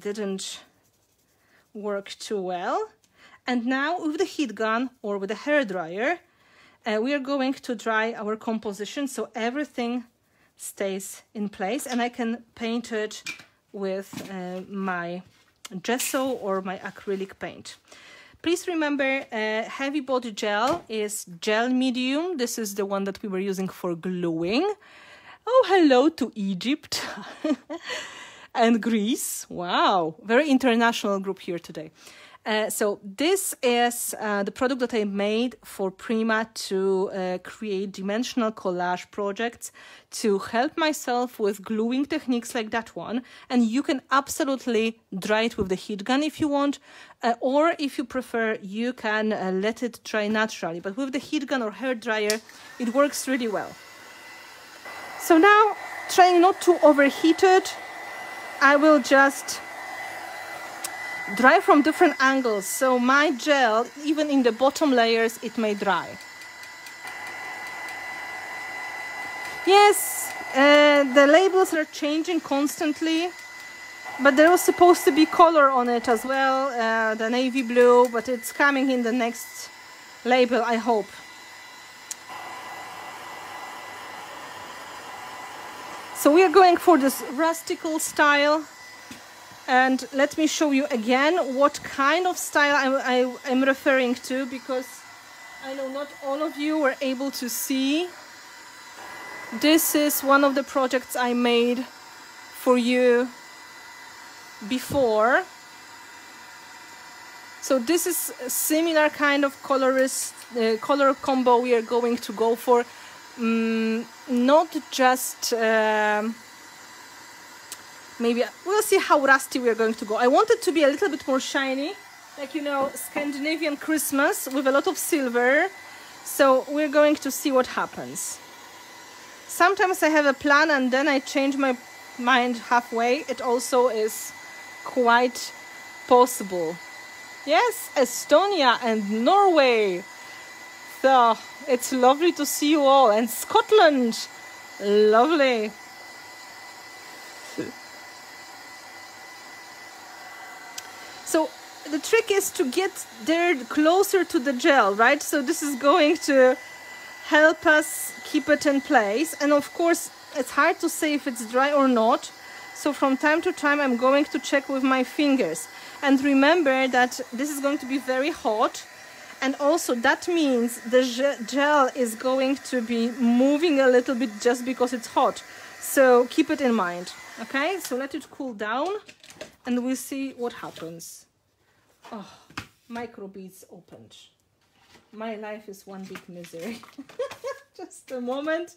didn't work too well. And now with the heat gun or with the hairdryer, we are going to dry our composition so everything stays in place, and I can paint it with my gesso or my acrylic paint. Please remember, heavy body gel is gel medium. This is the one that we were using for gluing. Oh, hello to Egypt and Greece. Wow, very international group here today. So this is the product that I made for Prima to create dimensional collage projects, to help myself with gluing techniques like that one. And you can absolutely dry it with the heat gun if you want, or if you prefer, you can let it dry naturally. But with the heat gun or hair dryer, it works really well. So now, trying not to overheat it, I will just dry from different angles, so my gel, even in the bottom layers, it may dry. Yes, the labels are changing constantly, but there was supposed to be color on it as well, the navy blue, but it's coming in the next label, I hope. So we are going for this rustical style. And let me show you again what kind of style I'm referring to, because I know not all of you were able to see. This is one of the projects I made for you before. So this is a similar kind of color combo we are going to go for. Not just... maybe we'll see how rusty we're going to go. I want it to be a little bit more shiny, like, you know, Scandinavian Christmas with a lot of silver. So we're going to see what happens. Sometimes I have a plan and then I change my mind halfway. It also is quite possible. Yes, Estonia and Norway. So it's lovely to see you all. And Scotland, lovely. So the trick is to get there closer to the gel, right? So this is going to help us keep it in place. And of course, it's hard to say if it's dry or not. So from time to time, I'm going to check with my fingers. And remember that this is going to be very hot. And also that means the gel is going to be moving a little bit just because it's hot. So keep it in mind, okay? So let it cool down. And we'll see what happens. Oh, micro beads opened. My life is one big misery. Just a moment.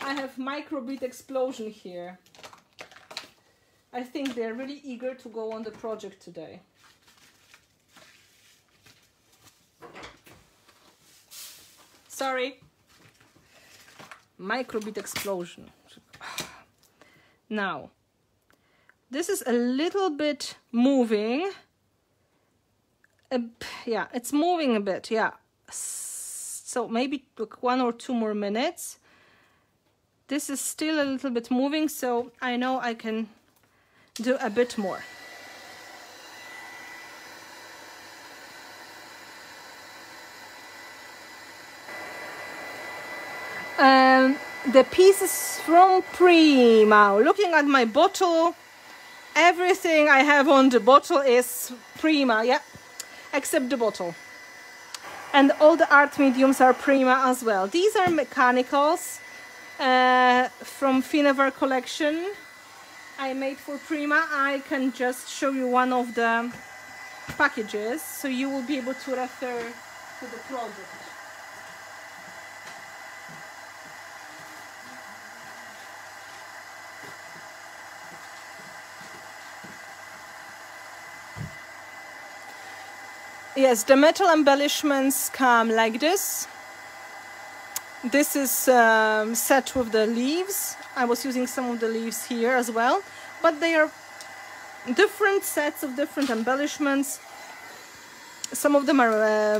I have micro bead explosion here. I think they're really eager to go on the project today. Sorry. Micro bead explosion. Now. This is a little bit moving. Yeah, it's moving a bit, yeah. So maybe one or two more minutes. This is still a little bit moving, so I know I can do a bit more. The pieces from Prima. Looking at my bottle, everything I have on the bottle is Prima, yeah, except the bottle. And all the art mediums are Prima as well. These are Mechanicals from Finnabair collection I made for Prima. I can just show you one of the packages, so you will be able to refer to the project. Yes, the metal embellishments come like this. This is set with the leaves. I was using some of the leaves here as well, but they are different sets of different embellishments. Some of them are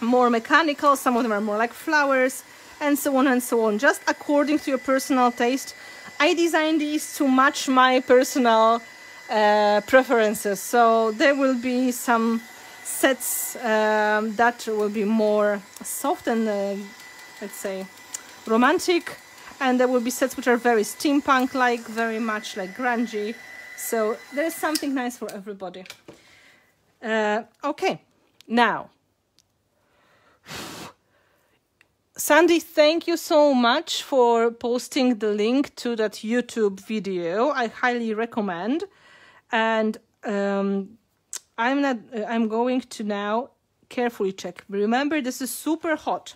more mechanical, some of them are more like flowers, and so on and so on, just according to your personal taste. I designed these to match my personal preferences, so there will be some sets that will be more soft and let's say romantic, and there will be sets which are very steampunk like, very much like grungy, so there's something nice for everybody. Okay, now Sandy, thank you so much for posting the link to that YouTube video. I highly recommend. And I'm going to now carefully check. Remember, this is super hot.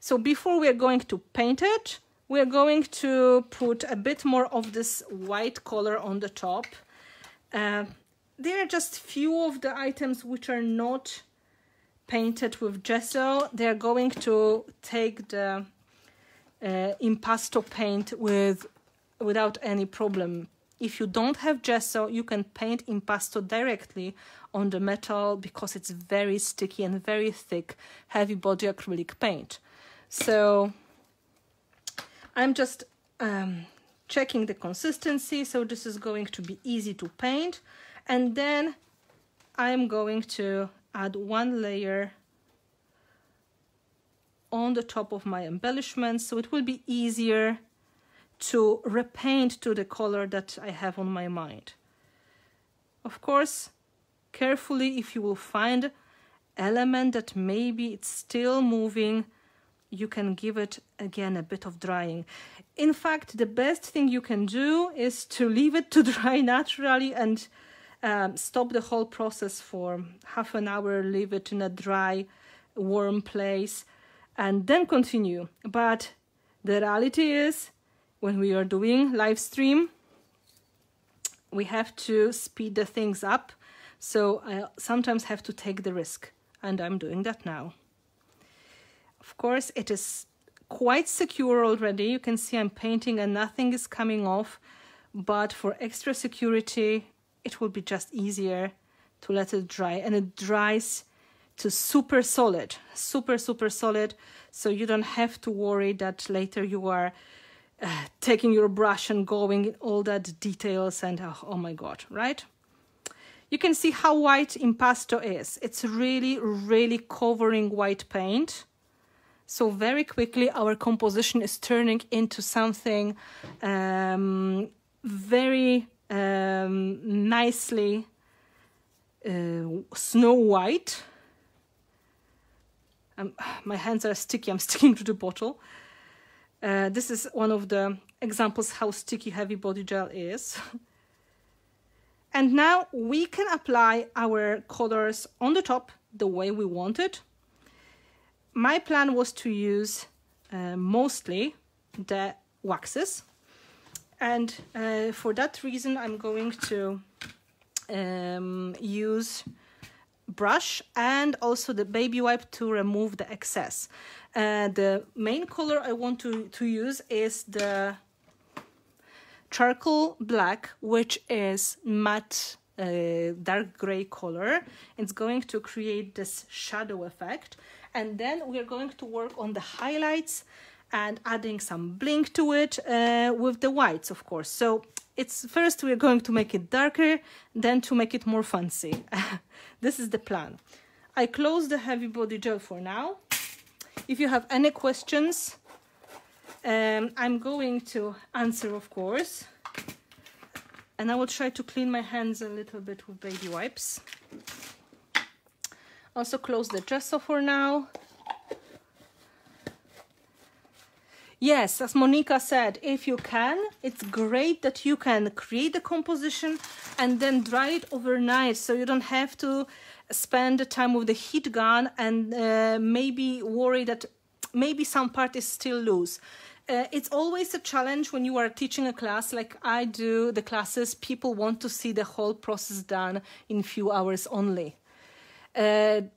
So before we are going to paint it, we are going to put a bit more of this white color on the top. There are just few of the items which are not painted with gesso. They're going to take the impasto paint without any problem. If you don't have gesso, you can paint impasto directly on the metal because it's very sticky and very thick, heavy body acrylic paint. So I'm just checking the consistency. So this is going to be easy to paint. And then I'm going to add one layer on the top of my embellishments, so it will be easier to repaint to the color that I have on my mind. Of course, carefully, if you will find element that maybe it's still moving, you can give it again a bit of drying. In fact, the best thing you can do is to leave it to dry naturally and stop the whole process for half an hour, leave it in a dry, warm place, and then continue. But the reality is, when we are doing live stream, we have to speed the things up. So I sometimes have to take the risk, and I'm doing that now. Of course, it is quite secure already. You can see I'm painting and nothing is coming off, but for extra security, it will be just easier to let it dry, and it dries to super solid, super solid. So you don't have to worry that later you are taking your brush and going in all that details and oh my God, right? You can see how white impasto is. It's really, really covering white paint. So very quickly our composition is turning into something very nicely snow white. My hands are sticky, I'm sticking to the bottle. This is one of the examples how sticky heavy body gel is. And now we can apply our colors on the top the way we want it. My plan was to use mostly the waxes. And for that reason, I'm going to use brush and also the baby wipe to remove the excess. The main color I want to use is the charcoal black, which is matte dark gray color. It's going to create this shadow effect. And then we're going to work on the highlights and adding some blink to it with the whites, of course. So it's first we're going to make it darker, then to make it more fancy. This is the plan. I close the heavy body gel for now. If you have any questions, I'm going to answer, of course. And I will try to clean my hands a little bit with baby wipes. Also close the gesso for now. Yes, as Monica said, if you can, it's great that you can create the composition and then dry it overnight, so you don't have to spend the time with the heat gun and maybe worry that maybe some part is still loose. It's always a challenge when you are teaching a class like I do the classes. People want to see the whole process done in a few hours only. That's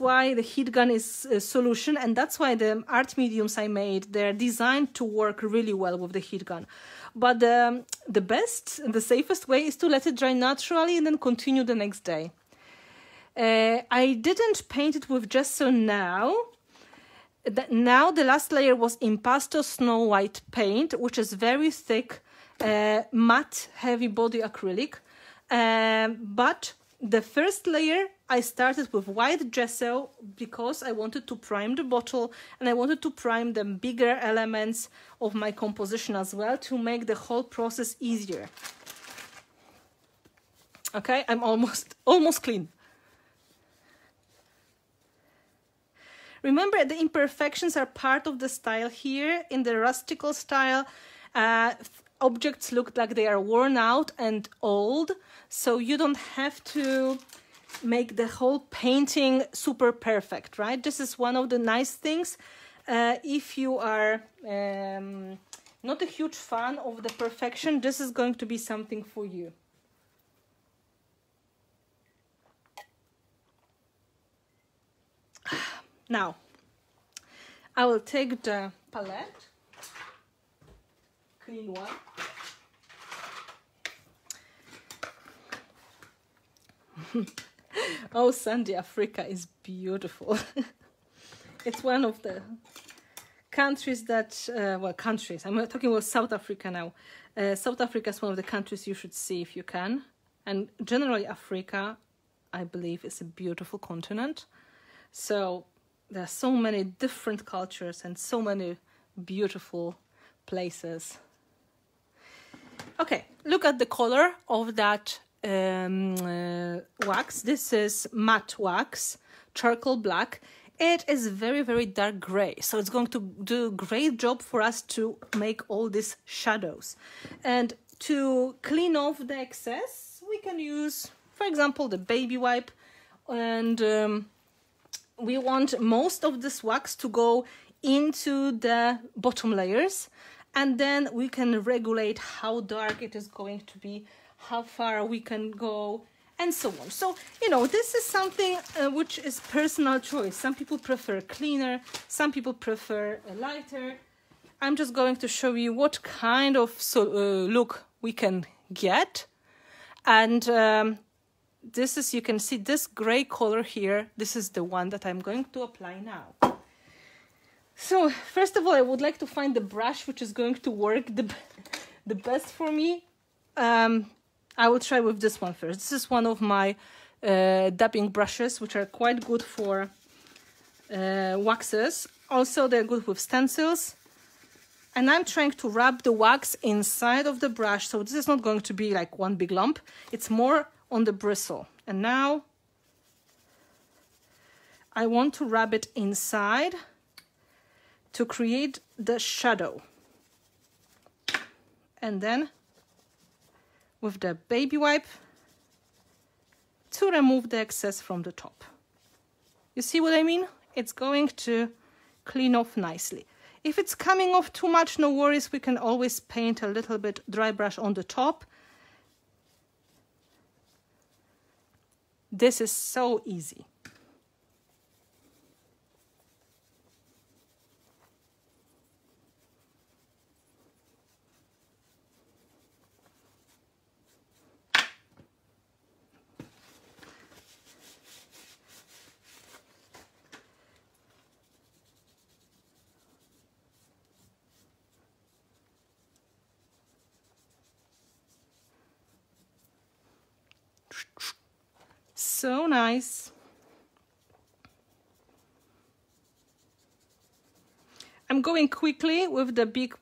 why the heat gun is a solution, and that's why the art mediums I made, they're designed to work really well with the heat gun. But the best, the safest way is to let it dry naturally and then continue the next day. I didn't paint it with gesso now. Now the last layer was impasto snow white paint, which is very thick, matte, heavy body acrylic. But the first layer I started with white gesso because I wanted to prime the bottle, and I wanted to prime the bigger elements of my composition as well to make the whole process easier. Okay, I'm almost clean. Remember, the imperfections are part of the style here. In the rustical style, objects look like they are worn out and old, so you don't have to make the whole painting super perfect, right? This is one of the nice things. If you are not a huge fan of the perfection, this is going to be something for you. Now, I will take the palette, clean one. Oh, Sandy, Africa is beautiful. It's one of the countries that, well, countries, I'm talking about South Africa now. South Africa is one of the countries you should see if you can. And generally Africa, I believe, is a beautiful continent. So there are so many different cultures and so many beautiful places. Okay, look at the color of that wax. This is matte wax, charcoal black. It is very, very dark gray, so it's going to do a great job for us to make all these shadows. And to clean off the excess, we can use, for example, the baby wipe. And we want most of this wax to go into the bottom layers, and then we can regulate how dark it is going to be, how far we can go, and so on. So, you know, this is something which is personal choice. Some people prefer cleaner, some people prefer lighter. I'm just going to show you what kind of look we can get. And this is, you can see this gray color here. This is the one that I'm going to apply now. So first of all, I would like to find the brush which is going to work the best for me. I will try with this one first. This is one of my dabbing brushes, which are quite good for waxes. Also, they're good with stencils. And I'm trying to wrap the wax inside of the brush. So this is not going to be like one big lump. It's more on the bristle. And now I want to wrap it inside to create the shadow. And then with the baby wipe to remove the excess from the top. You see what I mean? It's going to clean off nicely. If it's coming off too much, no worries, we can always paint a little bit dry brush on the top. This is so easy. So nice. I'm going quickly with the big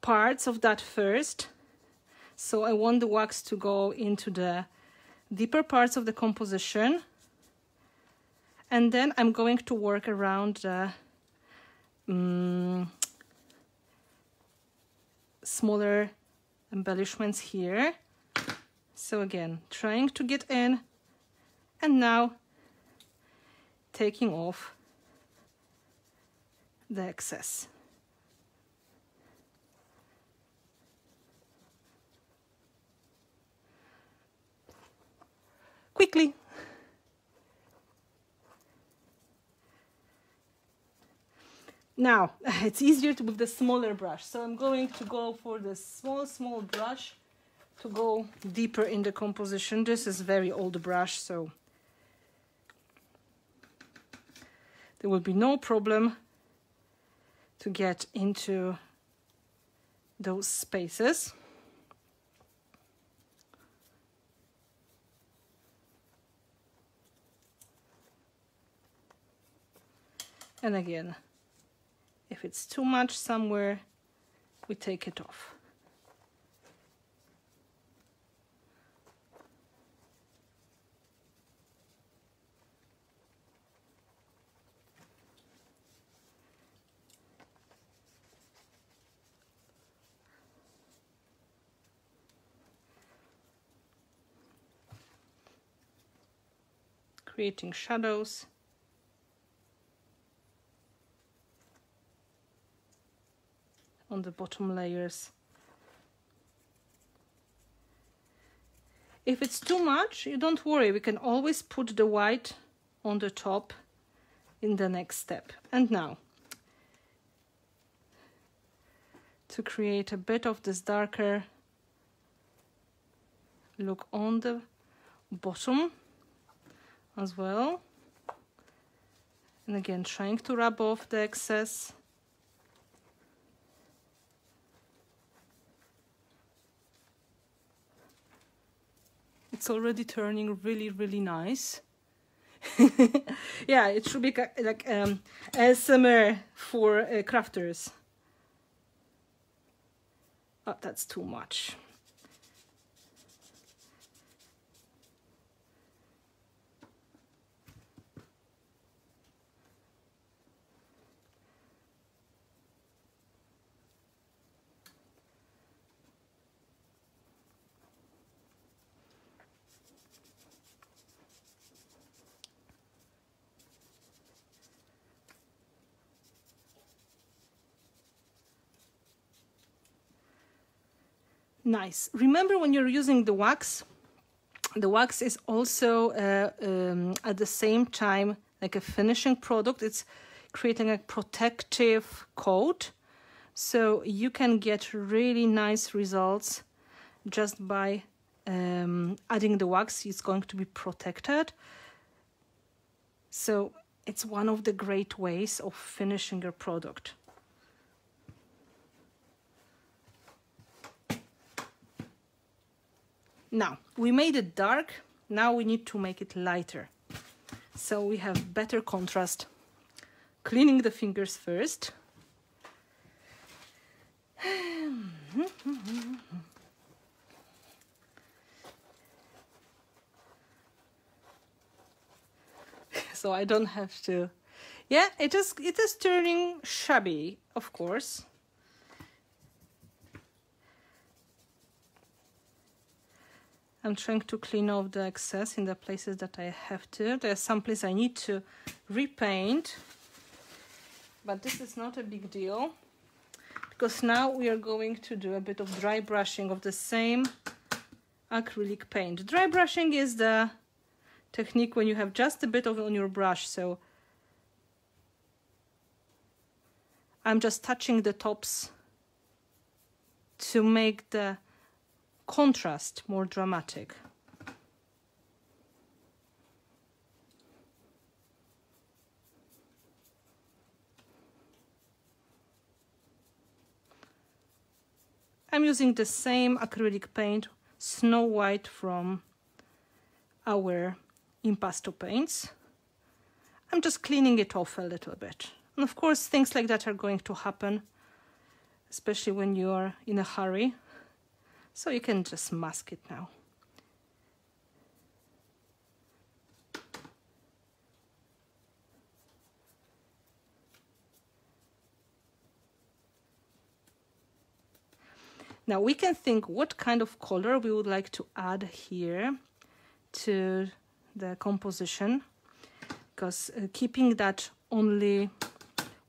parts of that first. So I want the wax to go into the deeper parts of the composition. And then I'm going to work around the smaller embellishments here. So again, trying to get in, and now taking off the excess. quickly. Now, it's easier with the smaller brush. So I'm going to go for the small brush to go deeper in the composition. This is very old brush, so there will be no problem to get into those spaces. And again, if it's too much somewhere, we take it off. Creating shadows. On the bottom layers. If it's too much, you don't worry, we can always put the white on the top in the next step. And now, to create a bit of this darker look on the bottom as well, and again trying to rub off the excess. It's already turning really nice. Yeah, it should be like ASMR for crafters. Oh, that's too much. Nice. Remember, when you're using the wax is also at the same time like a finishing product. It's creating a protective coat, so you can get really nice results just by adding the wax. It's going to be protected, so it's one of the great ways of finishing your product. Now, we made it dark, now we need to make it lighter, so we have better contrast. Cleaning the fingers first. So I don't have to... Yeah, it is turning shabby, of course. I'm trying to clean off the excess in the places that I have to. There are some places I need to repaint, but this is not a big deal, because now we are going to do a bit of dry brushing of the same acrylic paint. Dry brushing is the technique when you have just a bit of it on your brush, so I'm just touching the tops to make the contrast more dramatic. I'm using the same acrylic paint, Snow White, from our impasto paints. I'm just cleaning it off a little bit. And of course, things like that are going to happen, especially when you are in a hurry. So you can just mask it now. Now we can think what kind of color we would like to add here to the composition, because keeping that only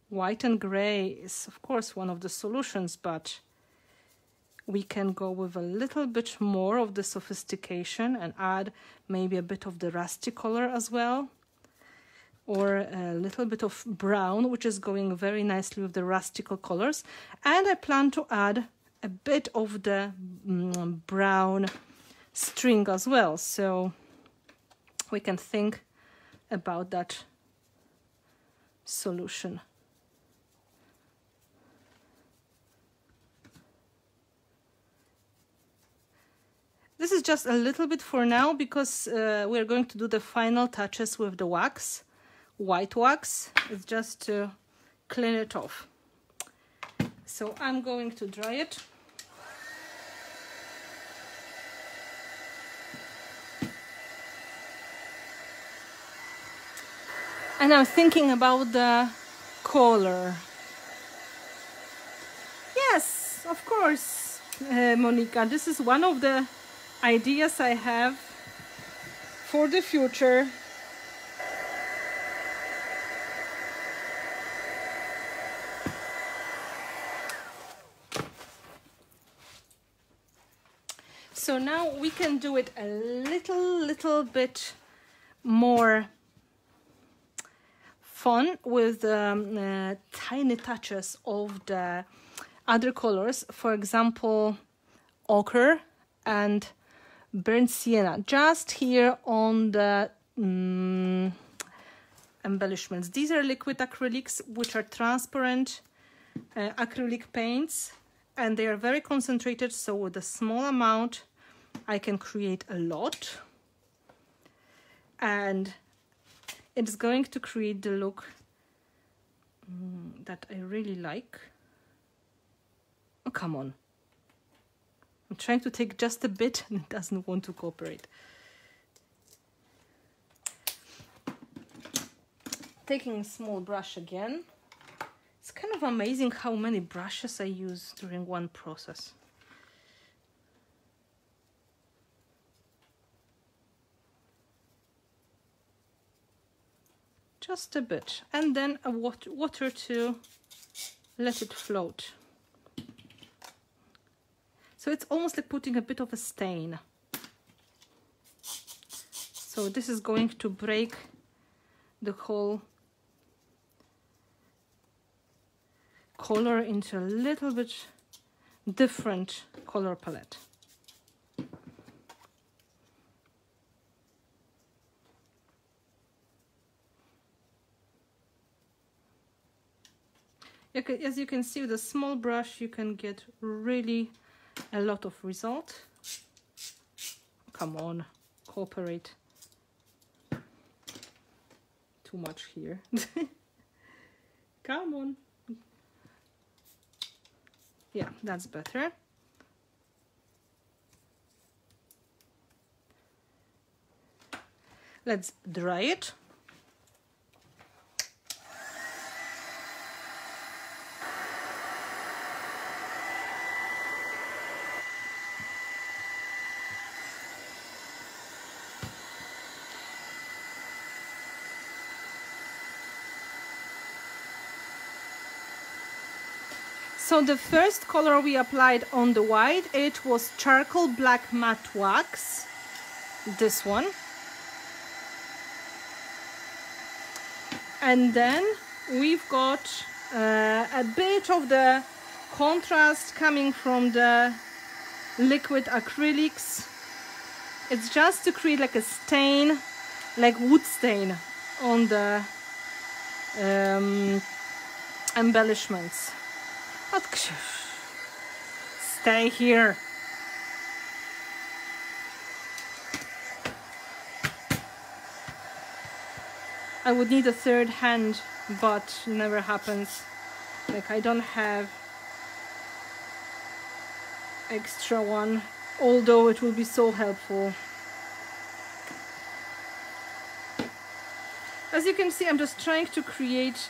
white and gray is of course one of the solutions, but we can go with a little bit more of the sophistication and add maybe a bit of the rusty color as well, or a little bit of brown, which is going very nicely with the rustical colors. And I plan to add a bit of the brown string as well, so we can think about that solution. This is just a little bit for now, because we're going to do the final touches with the wax, white wax. It's just to clean it off. So I'm going to dry it. And I'm thinking about the color. Yes, of course, Monica, this is one of the ideas I have for the future. So now we can do it a little bit more fun with tiny touches of the other colors, for example, ochre and burnt sienna, just here on the embellishments. These are liquid acrylics, which are transparent acrylic paints, and they are very concentrated, so with a small amount I can create a lot, and it's going to create the look that I really like. Oh, come on. I'm trying to take just a bit and it doesn't want to cooperate. Taking a small brush again. It's kind of amazing how many brushes I use during one process. Just a bit, and then a water to let it float. So it's almost like putting a bit of a stain. So this is going to break the whole color into a little bit different color palette. Okay, as you can see, with a small brush you can get really a lot of result. Come on, cooperate. Too much here. Come on. Yeah, that's better. Let's dry it. So the first color we applied on the white, it was charcoal black matte wax, this one. And then we've got a bit of the contrast coming from the liquid acrylics. It's just to create like a stain, like wood stain on the embellishments. Stay here. I would need a third hand, but it never happens. Like, I don't have extra one, although it will be so helpful. As you can see, I'm just trying to create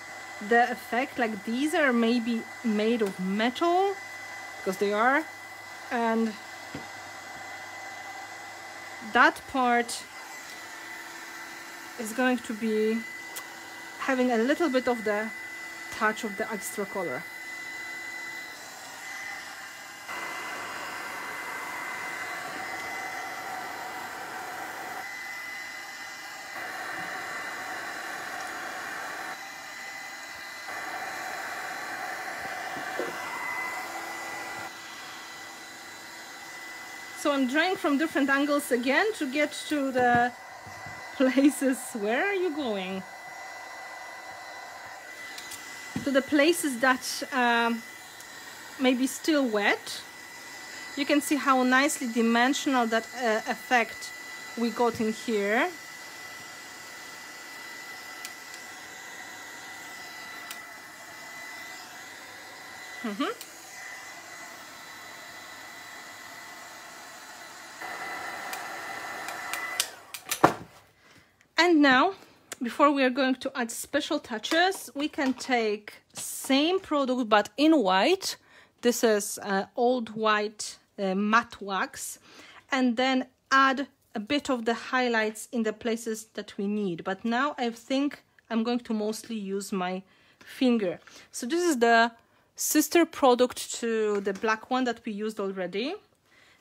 the effect, like these are maybe made of metal, because they are, and that part is going to be having a little bit of the touch of the extra color. So I'm drawing from different angles again to get to the places. Where are you going? To the places that may be still wet. You can see how nicely dimensional that effect we got in here. And now, before we are going to add special touches, we can take same product but in white. This is old white matte wax, and then add a bit of the highlights in the places that we need. But now I think I'm going to mostly use my finger. So this is the sister product to the black one that we used already.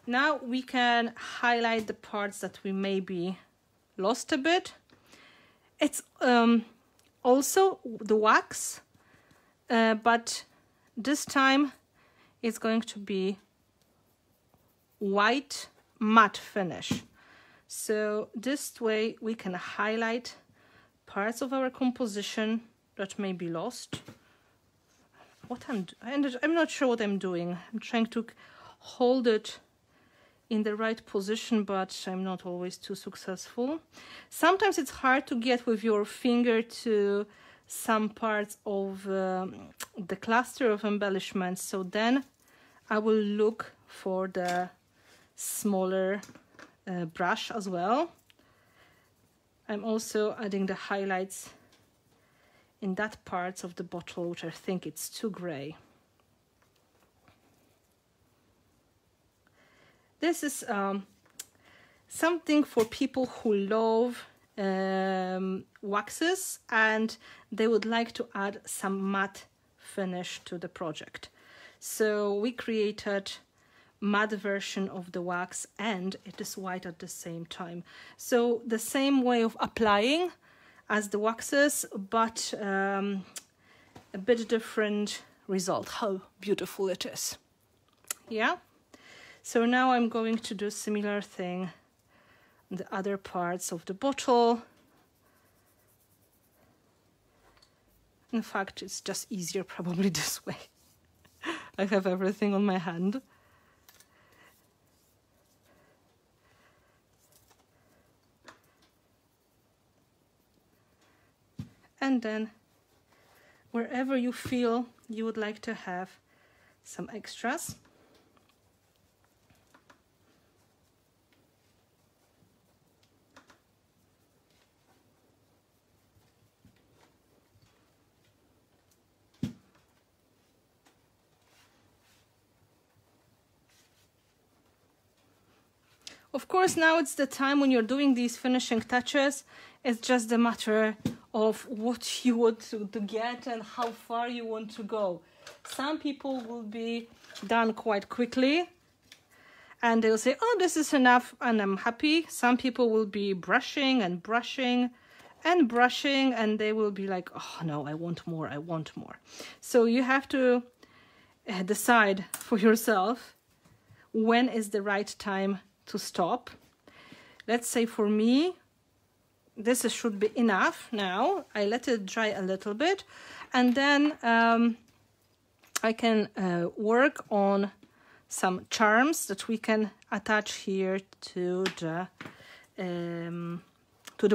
Now we can highlight the parts that we maybe lost a bit. It's also the wax, but this time it's going to be white matte finish. So this way we can highlight parts of our composition that may be lost. I'm not sure what I'm doing. I'm trying to hold it in the right position, but I'm not always too successful. Sometimes it's hard to get with your finger to some parts of the cluster of embellishments, so then I will look for the smaller brush as well. I'm also adding the highlights in that part of the bottle, which I think it's too gray. This is something for people who love waxes and they would like to add some matte finish to the project. So we created matte version of the wax and it is white at the same time. So the same way of applying as the waxes, but a bit different result. How beautiful it is. Yeah. So now I'm going to do similar thing on the other parts of the bottle. In fact, it's just easier probably this way. I have everything on my hand. And then wherever you feel you would like to have some extras. Of course, now it's the time when you're doing these finishing touches. It's just a matter of what you want to get and how far you want to go. Some people will be done quite quickly and they'll say, oh, this is enough and I'm happy. Some people will be brushing and brushing and brushing and they will be like, oh no, I want more, I want more. So you have to decide for yourself when is the right time to stop. Let's say for me, this should be enough now. I let it dry a little bit and then I can work on some charms that we can attach here to the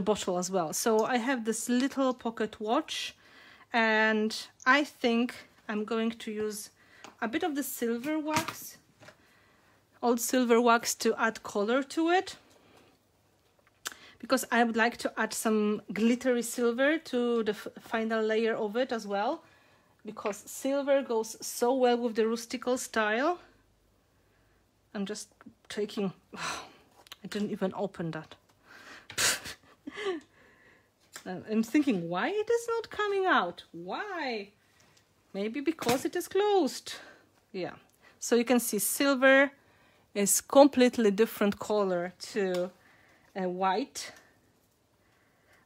bottle as well. So I have this little pocket watch and I think I'm going to use a bit of the silver wax, old silver wax, to add color to it, because I would like to add some glittery silver to the final layer of it as well, because silver goes so well with the rustical style. I'm just taking... Oh, I didn't even open that. I'm thinking, why it is not coming out? Why? Maybe because it is closed. Yeah. So you can see silver is completely different color to white.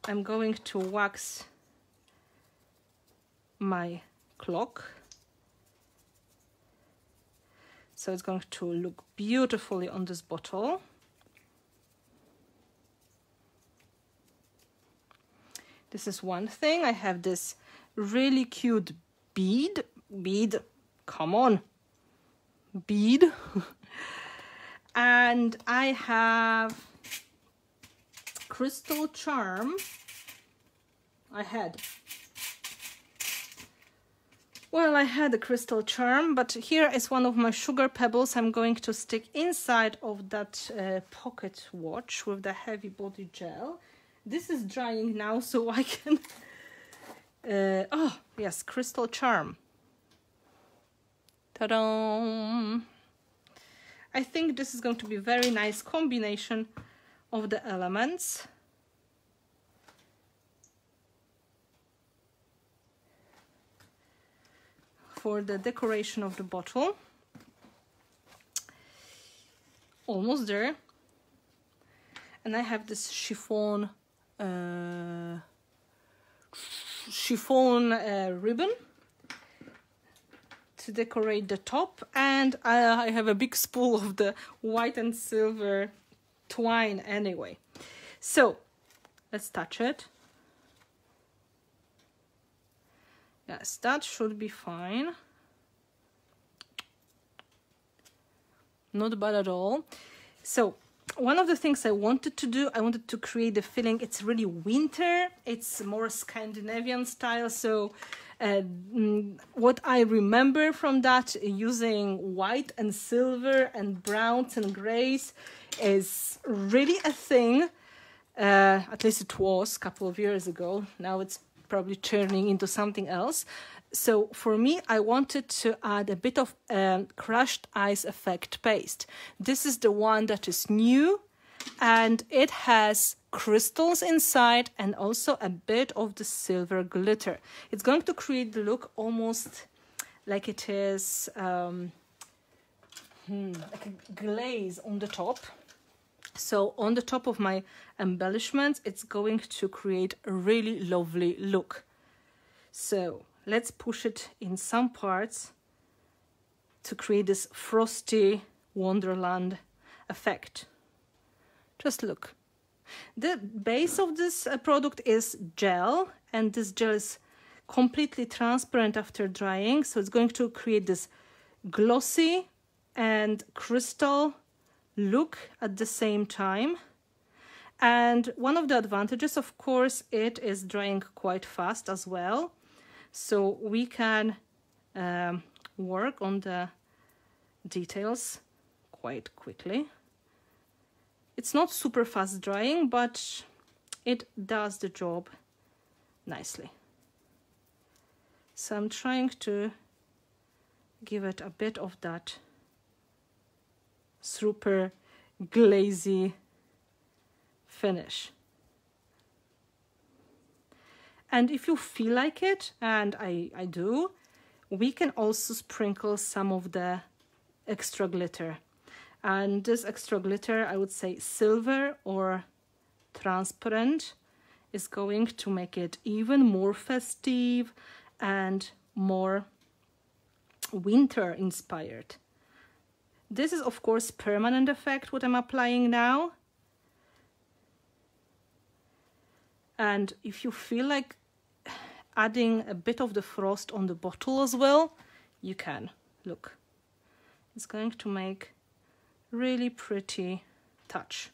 I'm going to wax my clock. So it's going to look beautifully on this bottle. This is one thing. I have this really cute bead, come on, bead. And I have crystal charm. I had a crystal charm, but here is one of my sugar pebbles. I'm going to stick inside of that pocket watch with the heavy body gel. This is drying now, so I can... oh, yes, crystal charm. Ta-da! I think this is going to be a very nice combination of the elements. For the decoration of the bottle. Almost there. And I have this chiffon ribbon to decorate the top, and I have a big spool of the white and silver twine anyway. So let's touch it. Yes, that should be fine. Not bad at all. So one of the things I wanted to do, I wanted to create the feeling it's really winter, it's more Scandinavian style. So what I remember from that, using white and silver and browns and grays, is really a thing. At least it was a couple of years ago. Now it's probably turning into something else. So for me, I wanted to add a bit of crushed ice effect paste. This is the one that is new, and it has crystals inside and also a bit of the silver glitter. It's going to create the look almost like it is like a glaze on the top. So on the top of my embellishments, it's going to create a really lovely look. So let's push it in some parts to create this frosty wonderland effect. Just look. The base of this product is gel, and this gel is completely transparent after drying, so it's going to create this glossy and crystal look at the same time. And one of the advantages, of course, it is drying quite fast as well. So we can work on the details quite quickly. It's not super fast drying, but it does the job nicely. So I'm trying to give it a bit of that super glazy finish. And if you feel like it, and I do, we can also sprinkle some of the extra glitter. And this extra glitter, I would say silver or transparent, is going to make it even more festive and more winter inspired. This is, of course, permanent effect, what I'm applying now. And if you feel like adding a bit of the frost on the bottle as well, you can. Look, it's going to make really pretty touch.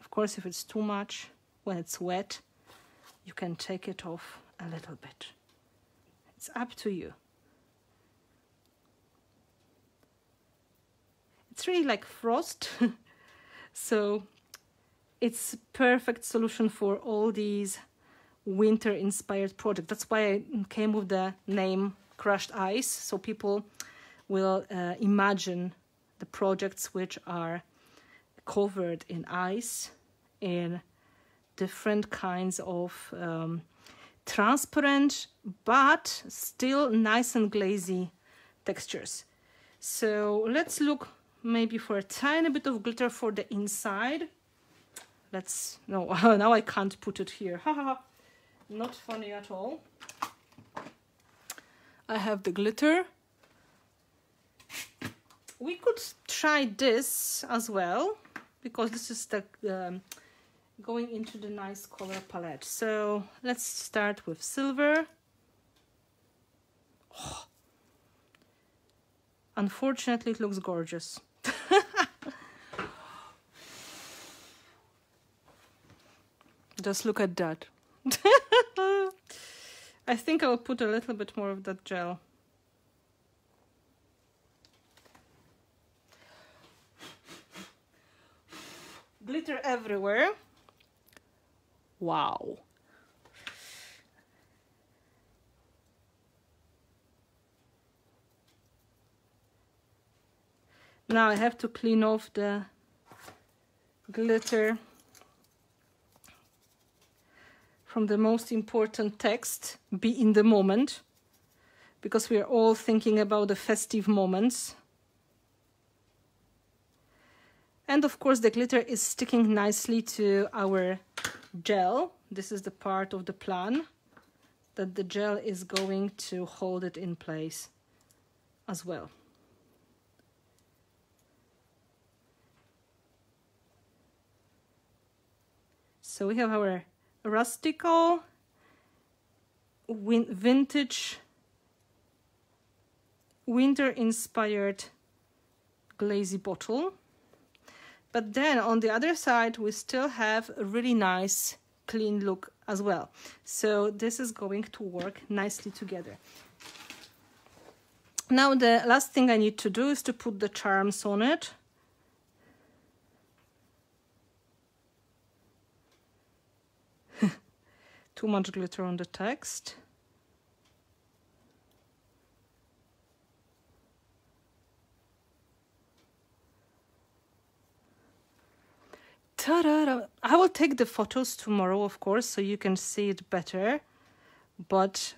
Of course, if it's too much, when it's wet, you can take it off a little bit. It's up to you. It's really like frost. So it's perfect solution for all these winter inspired projects. That's why I came with the name Crushed Ice, so people will imagine the projects which are covered in ice, in different kinds of transparent but still nice and glazy textures. So let's look maybe for a tiny bit of glitter for the inside. Let's, no, now I can't put it here. Haha, not funny at all. I have the glitter. We could try this as well, because this is the going into the nice color palette. So let's start with silver. Oh. Unfortunately, it looks gorgeous. Just look at that. I think I'll put a little bit more of that gel. Glitter everywhere. Wow. Now I have to clean off the glitter from the most important text, be in the moment, because we are all thinking about the festive moments. And of course the glitter is sticking nicely to our gel. This is the part of the plan that the gel is going to hold it in place as well. So we have our rustical, vintage, winter-inspired glazy bottle. But then on the other side, we still have a really nice, clean look as well. So this is going to work nicely together. Now the last thing I need to do is to put the charms on it. Too much glitter on the text. Ta-da-da. I will take the photos tomorrow, of course, so you can see it better. But,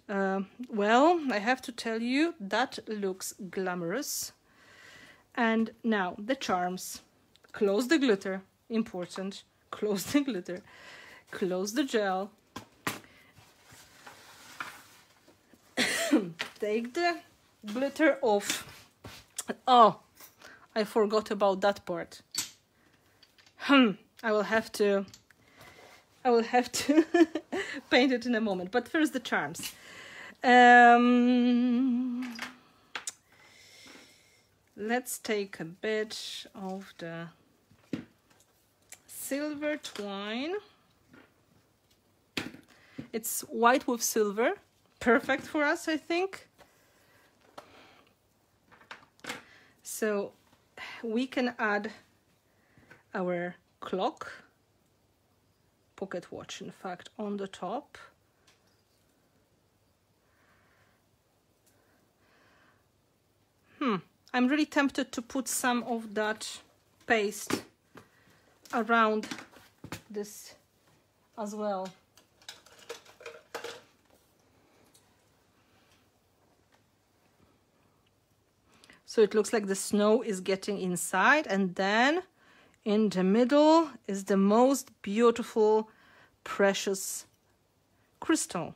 well, I have to tell you, that looks glamorous. And now, the charms. Close the glitter. Important. Close the glitter. Close the gel. Take the glitter off. Oh, I forgot about that part. I will have to paint it in a moment. But first the charms. Let's take a bit of the silver twine. It's white with silver. Perfect for us, I think. So we can add our clock, pocket watch, in fact, on the top. I'm really tempted to put some of that paste around this as well. So it looks like the snow is getting inside, and then in the middle is the most beautiful, precious crystal.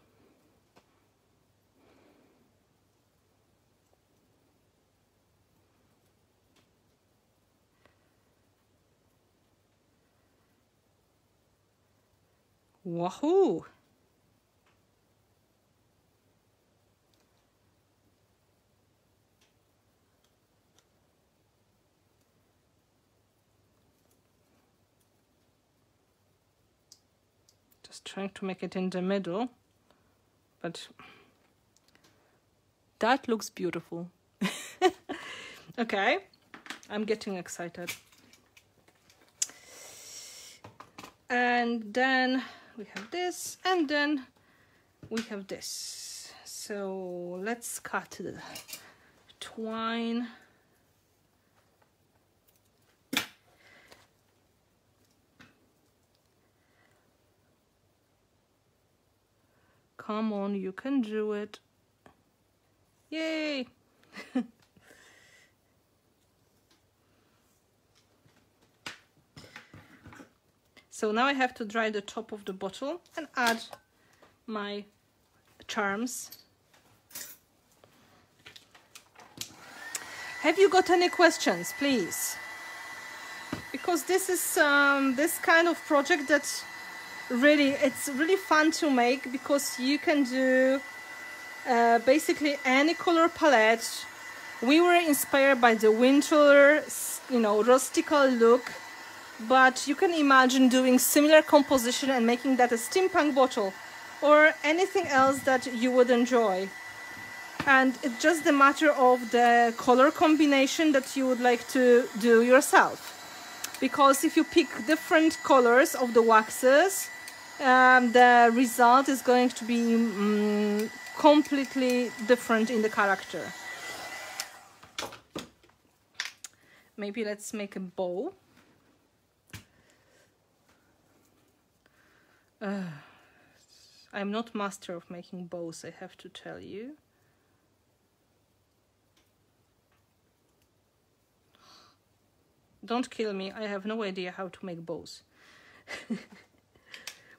Wahoo! Trying to make it in the middle, but that looks beautiful. Okay, I'm getting excited. And then we have this, and then we have this. So let's cut the twine. Come on, you can do it. Yay! So now I have to dry the top of the bottle and add my charms. Have you got any questions, please? Because this is this kind of project that really, it's really fun to make, because you can do basically any color palette. We were inspired by the winter, you know, rustical look, but you can imagine doing similar composition and making that a steampunk bottle or anything else that you would enjoy. And it's just a matter of the color combination that you would like to do yourself. Because if you pick different colors of the waxes, the result is going to be completely different in the character. Maybe let's make a bow. I'm not master of making bows, I have to tell you. Don't kill me, I have no idea how to make bows.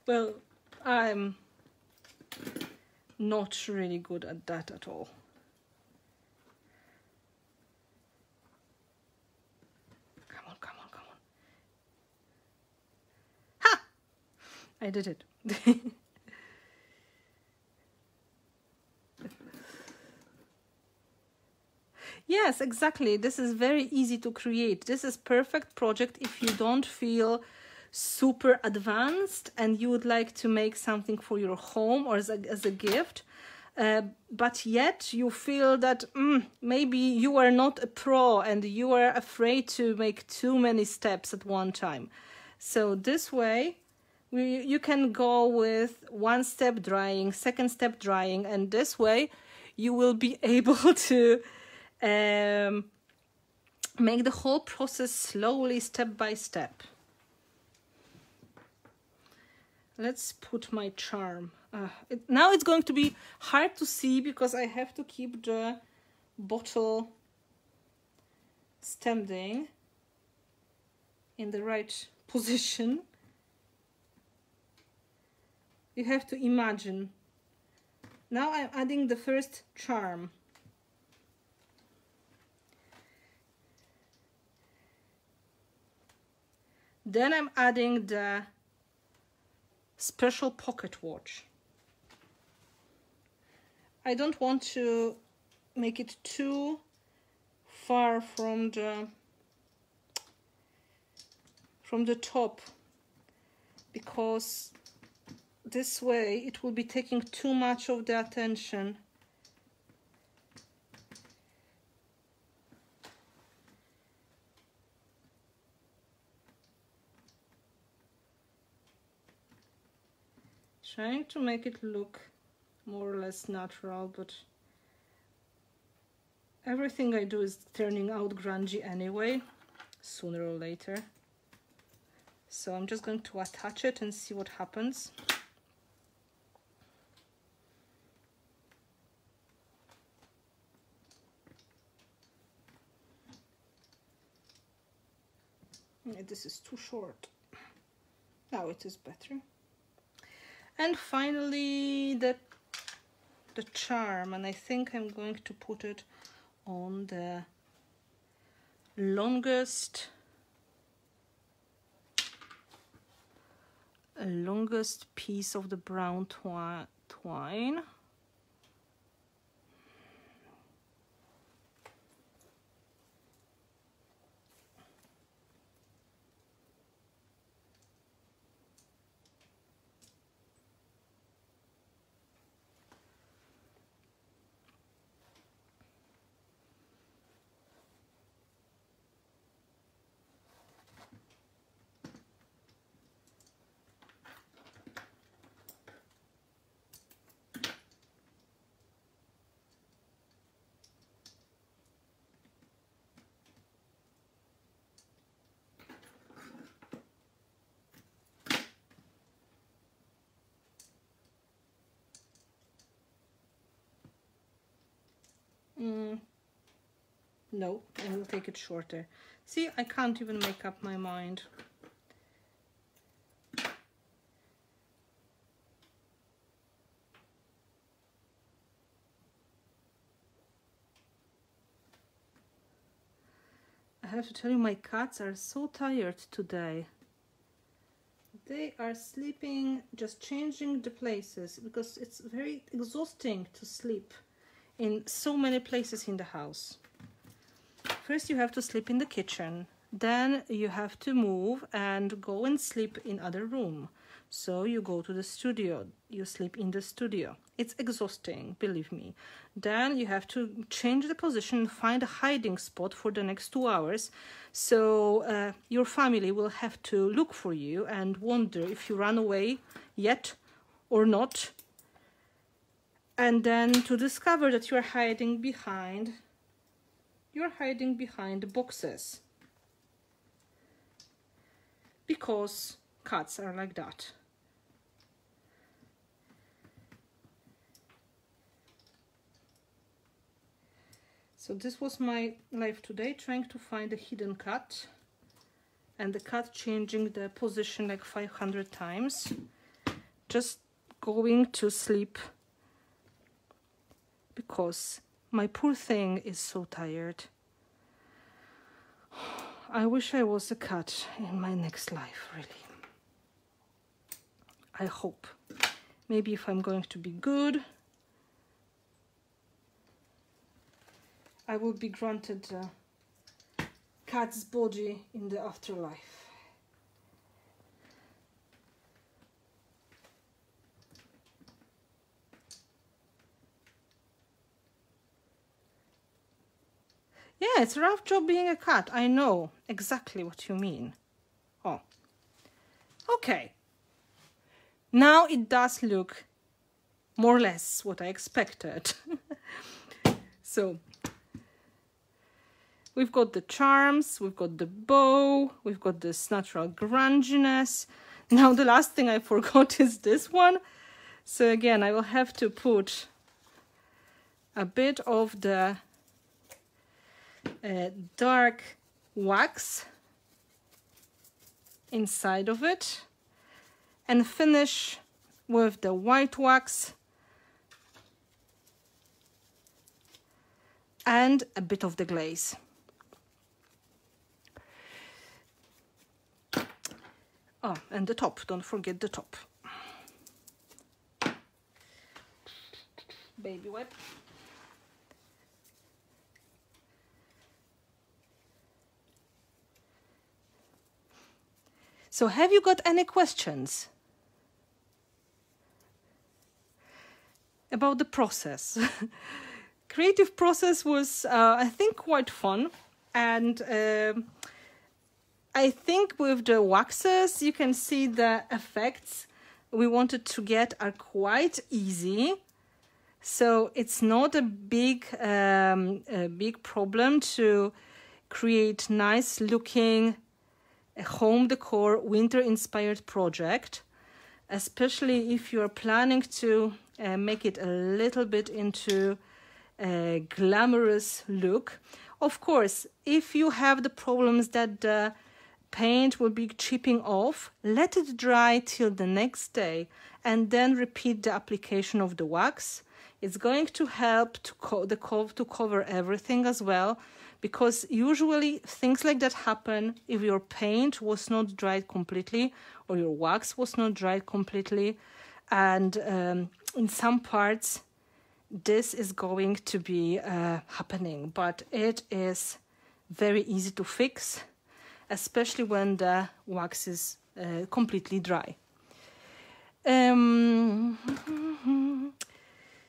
Well, I'm not really good at that at all. Come on, come on, come on. Ha! I did it. Yes, exactly. This is very easy to create. This is perfect project if you don't feel super advanced and you would like to make something for your home or as a gift, but yet you feel that maybe you are not a pro and you are afraid to make too many steps at one time. So this way you can go with one step drying, second step drying, and this way you will be able to make the whole process slowly, step by step. Let's put my charm. Now it's going to be hard to see because I have to keep the bottle standing in the right position. You have to imagine. Now I'm adding the first charm. Then I'm adding the special pocket watch. I don't want to make it too far from the top, because this way it will be taking too much of the attention. Trying to make it look more or less natural, but everything I do is turning out grungy anyway, sooner or later. So I'm just going to attach it and see what happens. This is too short. Now it is better. And finally the charm, and I think I'm going to put it on the longest piece of the brown twine. No, I will take it shorter. See, I can't even make up my mind. have to tell you, my cats are so tired today. They are sleeping, just changing the places, because it's very exhausting to sleep in so many places in the house. First you have to sleep in the kitchen, then you have to move and go and sleep in other room. So you go to the studio, you sleep in the studio. It's exhausting, believe me. Then you have to change the position, find a hiding spot for the next 2 hours. So your family will have to look for you and wonder if you run away yet or not. And then to discover that you're hiding behind boxes. Because cats are like that. So this was my life today, trying to find a hidden cat, and the cat changing the position like 500 times, just going to sleep because my poor thing is so tired. I wish I was a cat in my next life, really. I hope. Maybe if I'm going to be good, I will be granted a cat's body in the afterlife. Yeah, it's a rough job being a cat. I know exactly what you mean. Oh, okay. Now it does look more or less what I expected. So we've got the charms, we've got the bow, we've got this natural grunginess. Now the last thing I forgot is this one. So again, I will have to put a bit of the dark wax inside of it and finish with the white wax and a bit of the glaze. Oh, and the top, don't forget the top. Baby wipe. So have you got any questions about the process? Creative process was, I think, quite fun, and I think with the waxes, you can see the effects we wanted to get are quite easy. So it's not a big, big problem to create nice looking home decor, winter inspired project, especially if you're planning to make it a little bit into a glamorous look. Of course, if you have the problems that the paint will be chipping off, let it dry till the next day and then repeat the application of the wax. It's going to help to cover everything as well, because usually things like that happen if your paint was not dried completely or your wax was not dried completely, and in some parts this is going to be happening, but it is very easy to fix, especially when the wax is completely dry.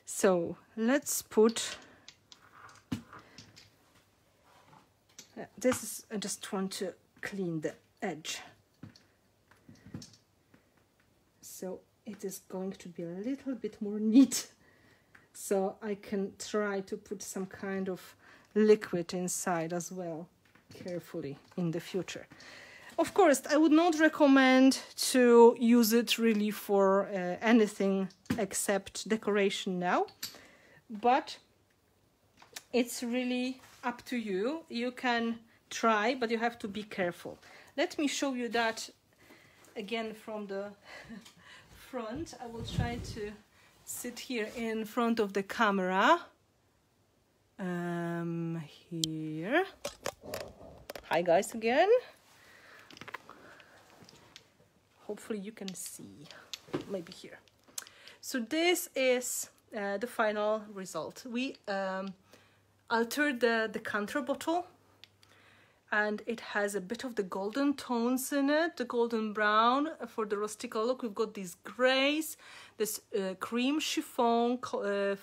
So let's put, this is, I just want to clean the edge. So it is going to be a little bit more neat. So I can try to put some kind of liquid inside as well, carefully in the future. Of course, I would not recommend to use it really for anything except decoration now, but it's really up to you. You can try, but you have to be careful. Let me show you that again from the front. I will try to sit here in front of the camera. Here. Hi guys again. Hopefully you can see, maybe here. So this is the final result. We altered the decanter bottle, and it has a bit of the golden tones in it, the golden brown for the rustical look. We've got these grays, this cream chiffon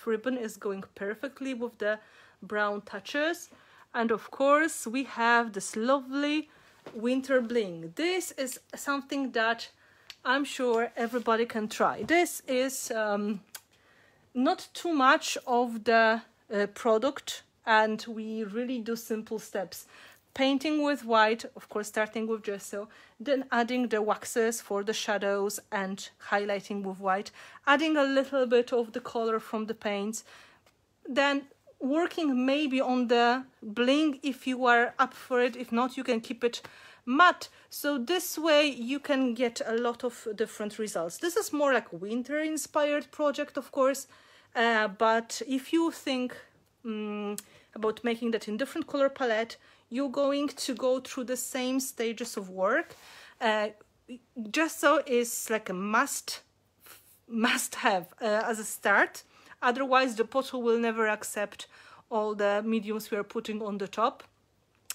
ribbon is going perfectly with the brown touches. And of course we have this lovely winter bling. This is something that I'm sure everybody can try. This is not too much of the product, and we really do simple steps. Painting with white, of course, starting with gesso, then adding the waxes for the shadows and highlighting with white, adding a little bit of the color from the paints, then working maybe on the bling if you are up for it. If not, you can keep it matte. So this way you can get a lot of different results. This is more like winter inspired project, of course, but if you think about making that in different color palette, you're going to go through the same stages of work. Gesso is like a must have as a start. Otherwise the bottle will never accept all the mediums we are putting on the top.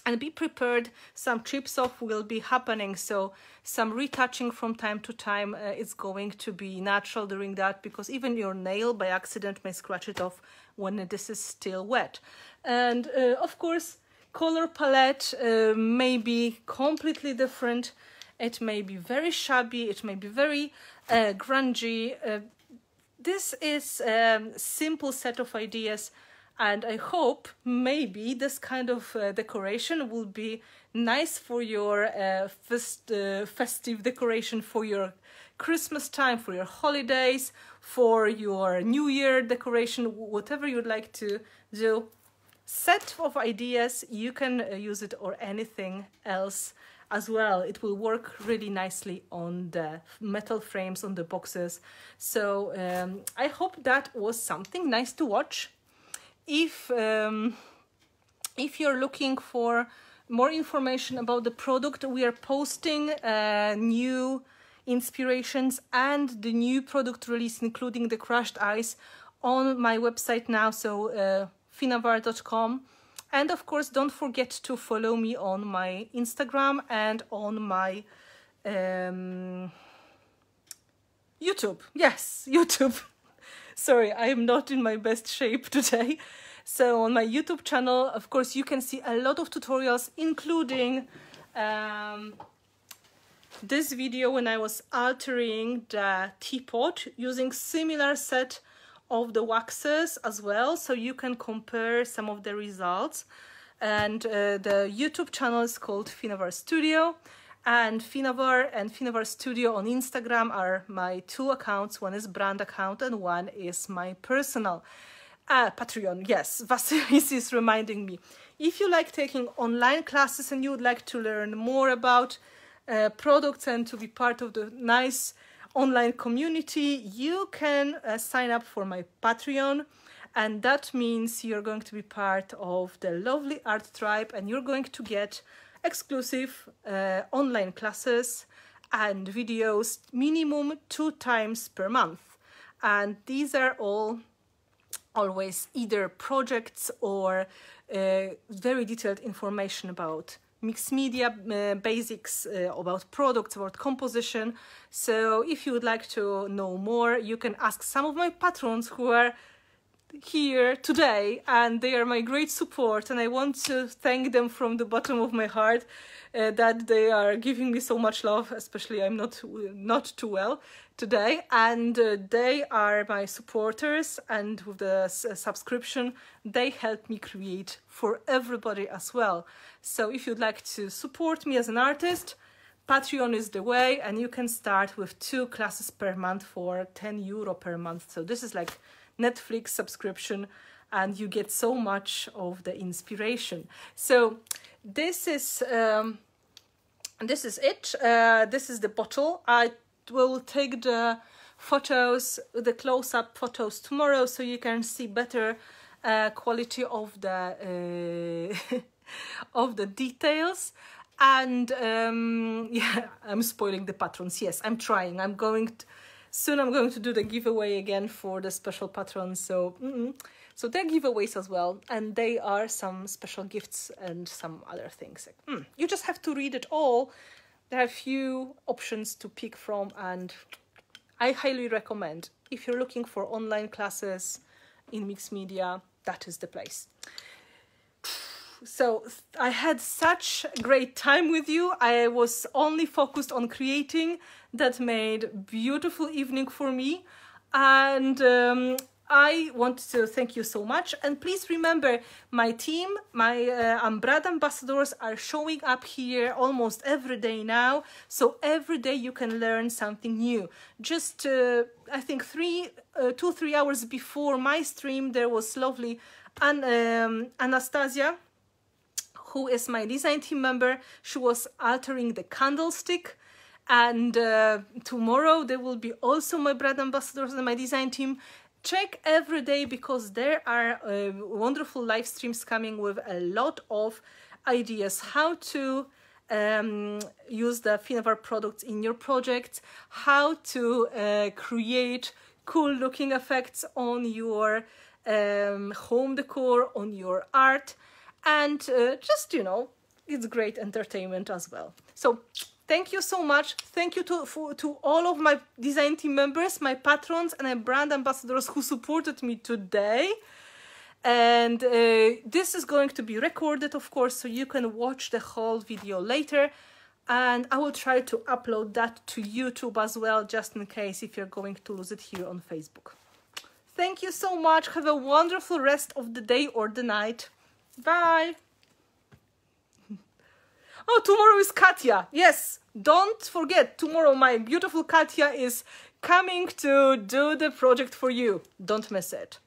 And be prepared, some chips off will be happening, so some retouching from time to time is going to be natural during that, because even your nail by accident may scratch it off when this is still wet. And of course, color palette may be completely different. It may be very shabby, it may be very grungy. This is a simple set of ideas, and I hope maybe this kind of decoration will be nice for your festive decoration, for your Christmas time, for your holidays, for your New Year decoration, whatever you'd like to do. Set of ideas, you can use it or anything else as well. It will work really nicely on the metal frames, on the boxes. So I hope that was something nice to watch. If you're looking for more information about the product, we are posting new inspirations and the new product release, including the crushed ice, on my website now. So Finnabair.com, and of course don't forget to follow me on my Instagram and on my YouTube. Yes, YouTube. Sorry, I am not in my best shape today. So on my YouTube channel, of course, you can see a lot of tutorials, including this video when I was altering the teapot using similar set of the waxes as well, so you can compare some of the results. And the YouTube channel is called Finnabair Studio, and Finnabair Studio on Instagram are my two accounts. One is brand account and one is my personal. Patreon, yes, Vasilis is reminding me. If you like taking online classes and you would like to learn more about products and to be part of the nice online community, you can sign up for my Patreon, and that means you're going to be part of the lovely art tribe, and you're going to get exclusive online classes and videos minimum 2 times per month. And these are all always either projects or very detailed information about mixed media basics, about products, about composition. So if you would like to know more, you can ask some of my patrons who are here today, and they are my great support, and I want to thank them from the bottom of my heart that they are giving me so much love, especially I'm not too well today, and they are my supporters, and with the subscription they help me create for everybody as well. So if you'd like to support me as an artist, Patreon is the way, and you can start with 2 classes per month for 10 euro per month. So this is like Netflix subscription, and you get so much of the inspiration. So this is it. This is the bottle. I will take the photos, the close-up photos tomorrow, so you can see better quality of the of the details. And yeah, I'm spoiling the patrons. Yes, I'm trying. I'm going to, soon I'm going to do the giveaway again for the special patrons. So so they're giveaways as well, and they are some special gifts and some other things. You just have to read it all. There are a few options to pick from, and I highly recommend, if you're looking for online classes in mixed media, that is the place. So I had such a great time with you. I was only focused on creating. That made a beautiful evening for me. And I want to thank you so much. And please remember, my team, my Umbrella ambassadors are showing up here almost every day now. So every day you can learn something new. Just, I think, 2-3 hours before my stream, there was lovely Anastasia, who is my design team member. She was altering the candlestick, and tomorrow there will be also my brand ambassadors and my design team. Check every day, because there are wonderful live streams coming with a lot of ideas how to use the Finnabair products in your projects, how to create cool looking effects on your home decor, on your art. And just, you know, it's great entertainment as well. So thank you so much. Thank you to all of my design team members, my patrons and my brand ambassadors who supported me today. And this is going to be recorded, of course, so you can watch the whole video later. And I will try to upload that to YouTube as well, just in case if you're going to lose it here on Facebook. Thank you so much. Have a wonderful rest of the day or the night. Bye. Oh, tomorrow is Katia. Yes, don't forget, tomorrow my beautiful Katia is coming to do the project for you. Don't miss it.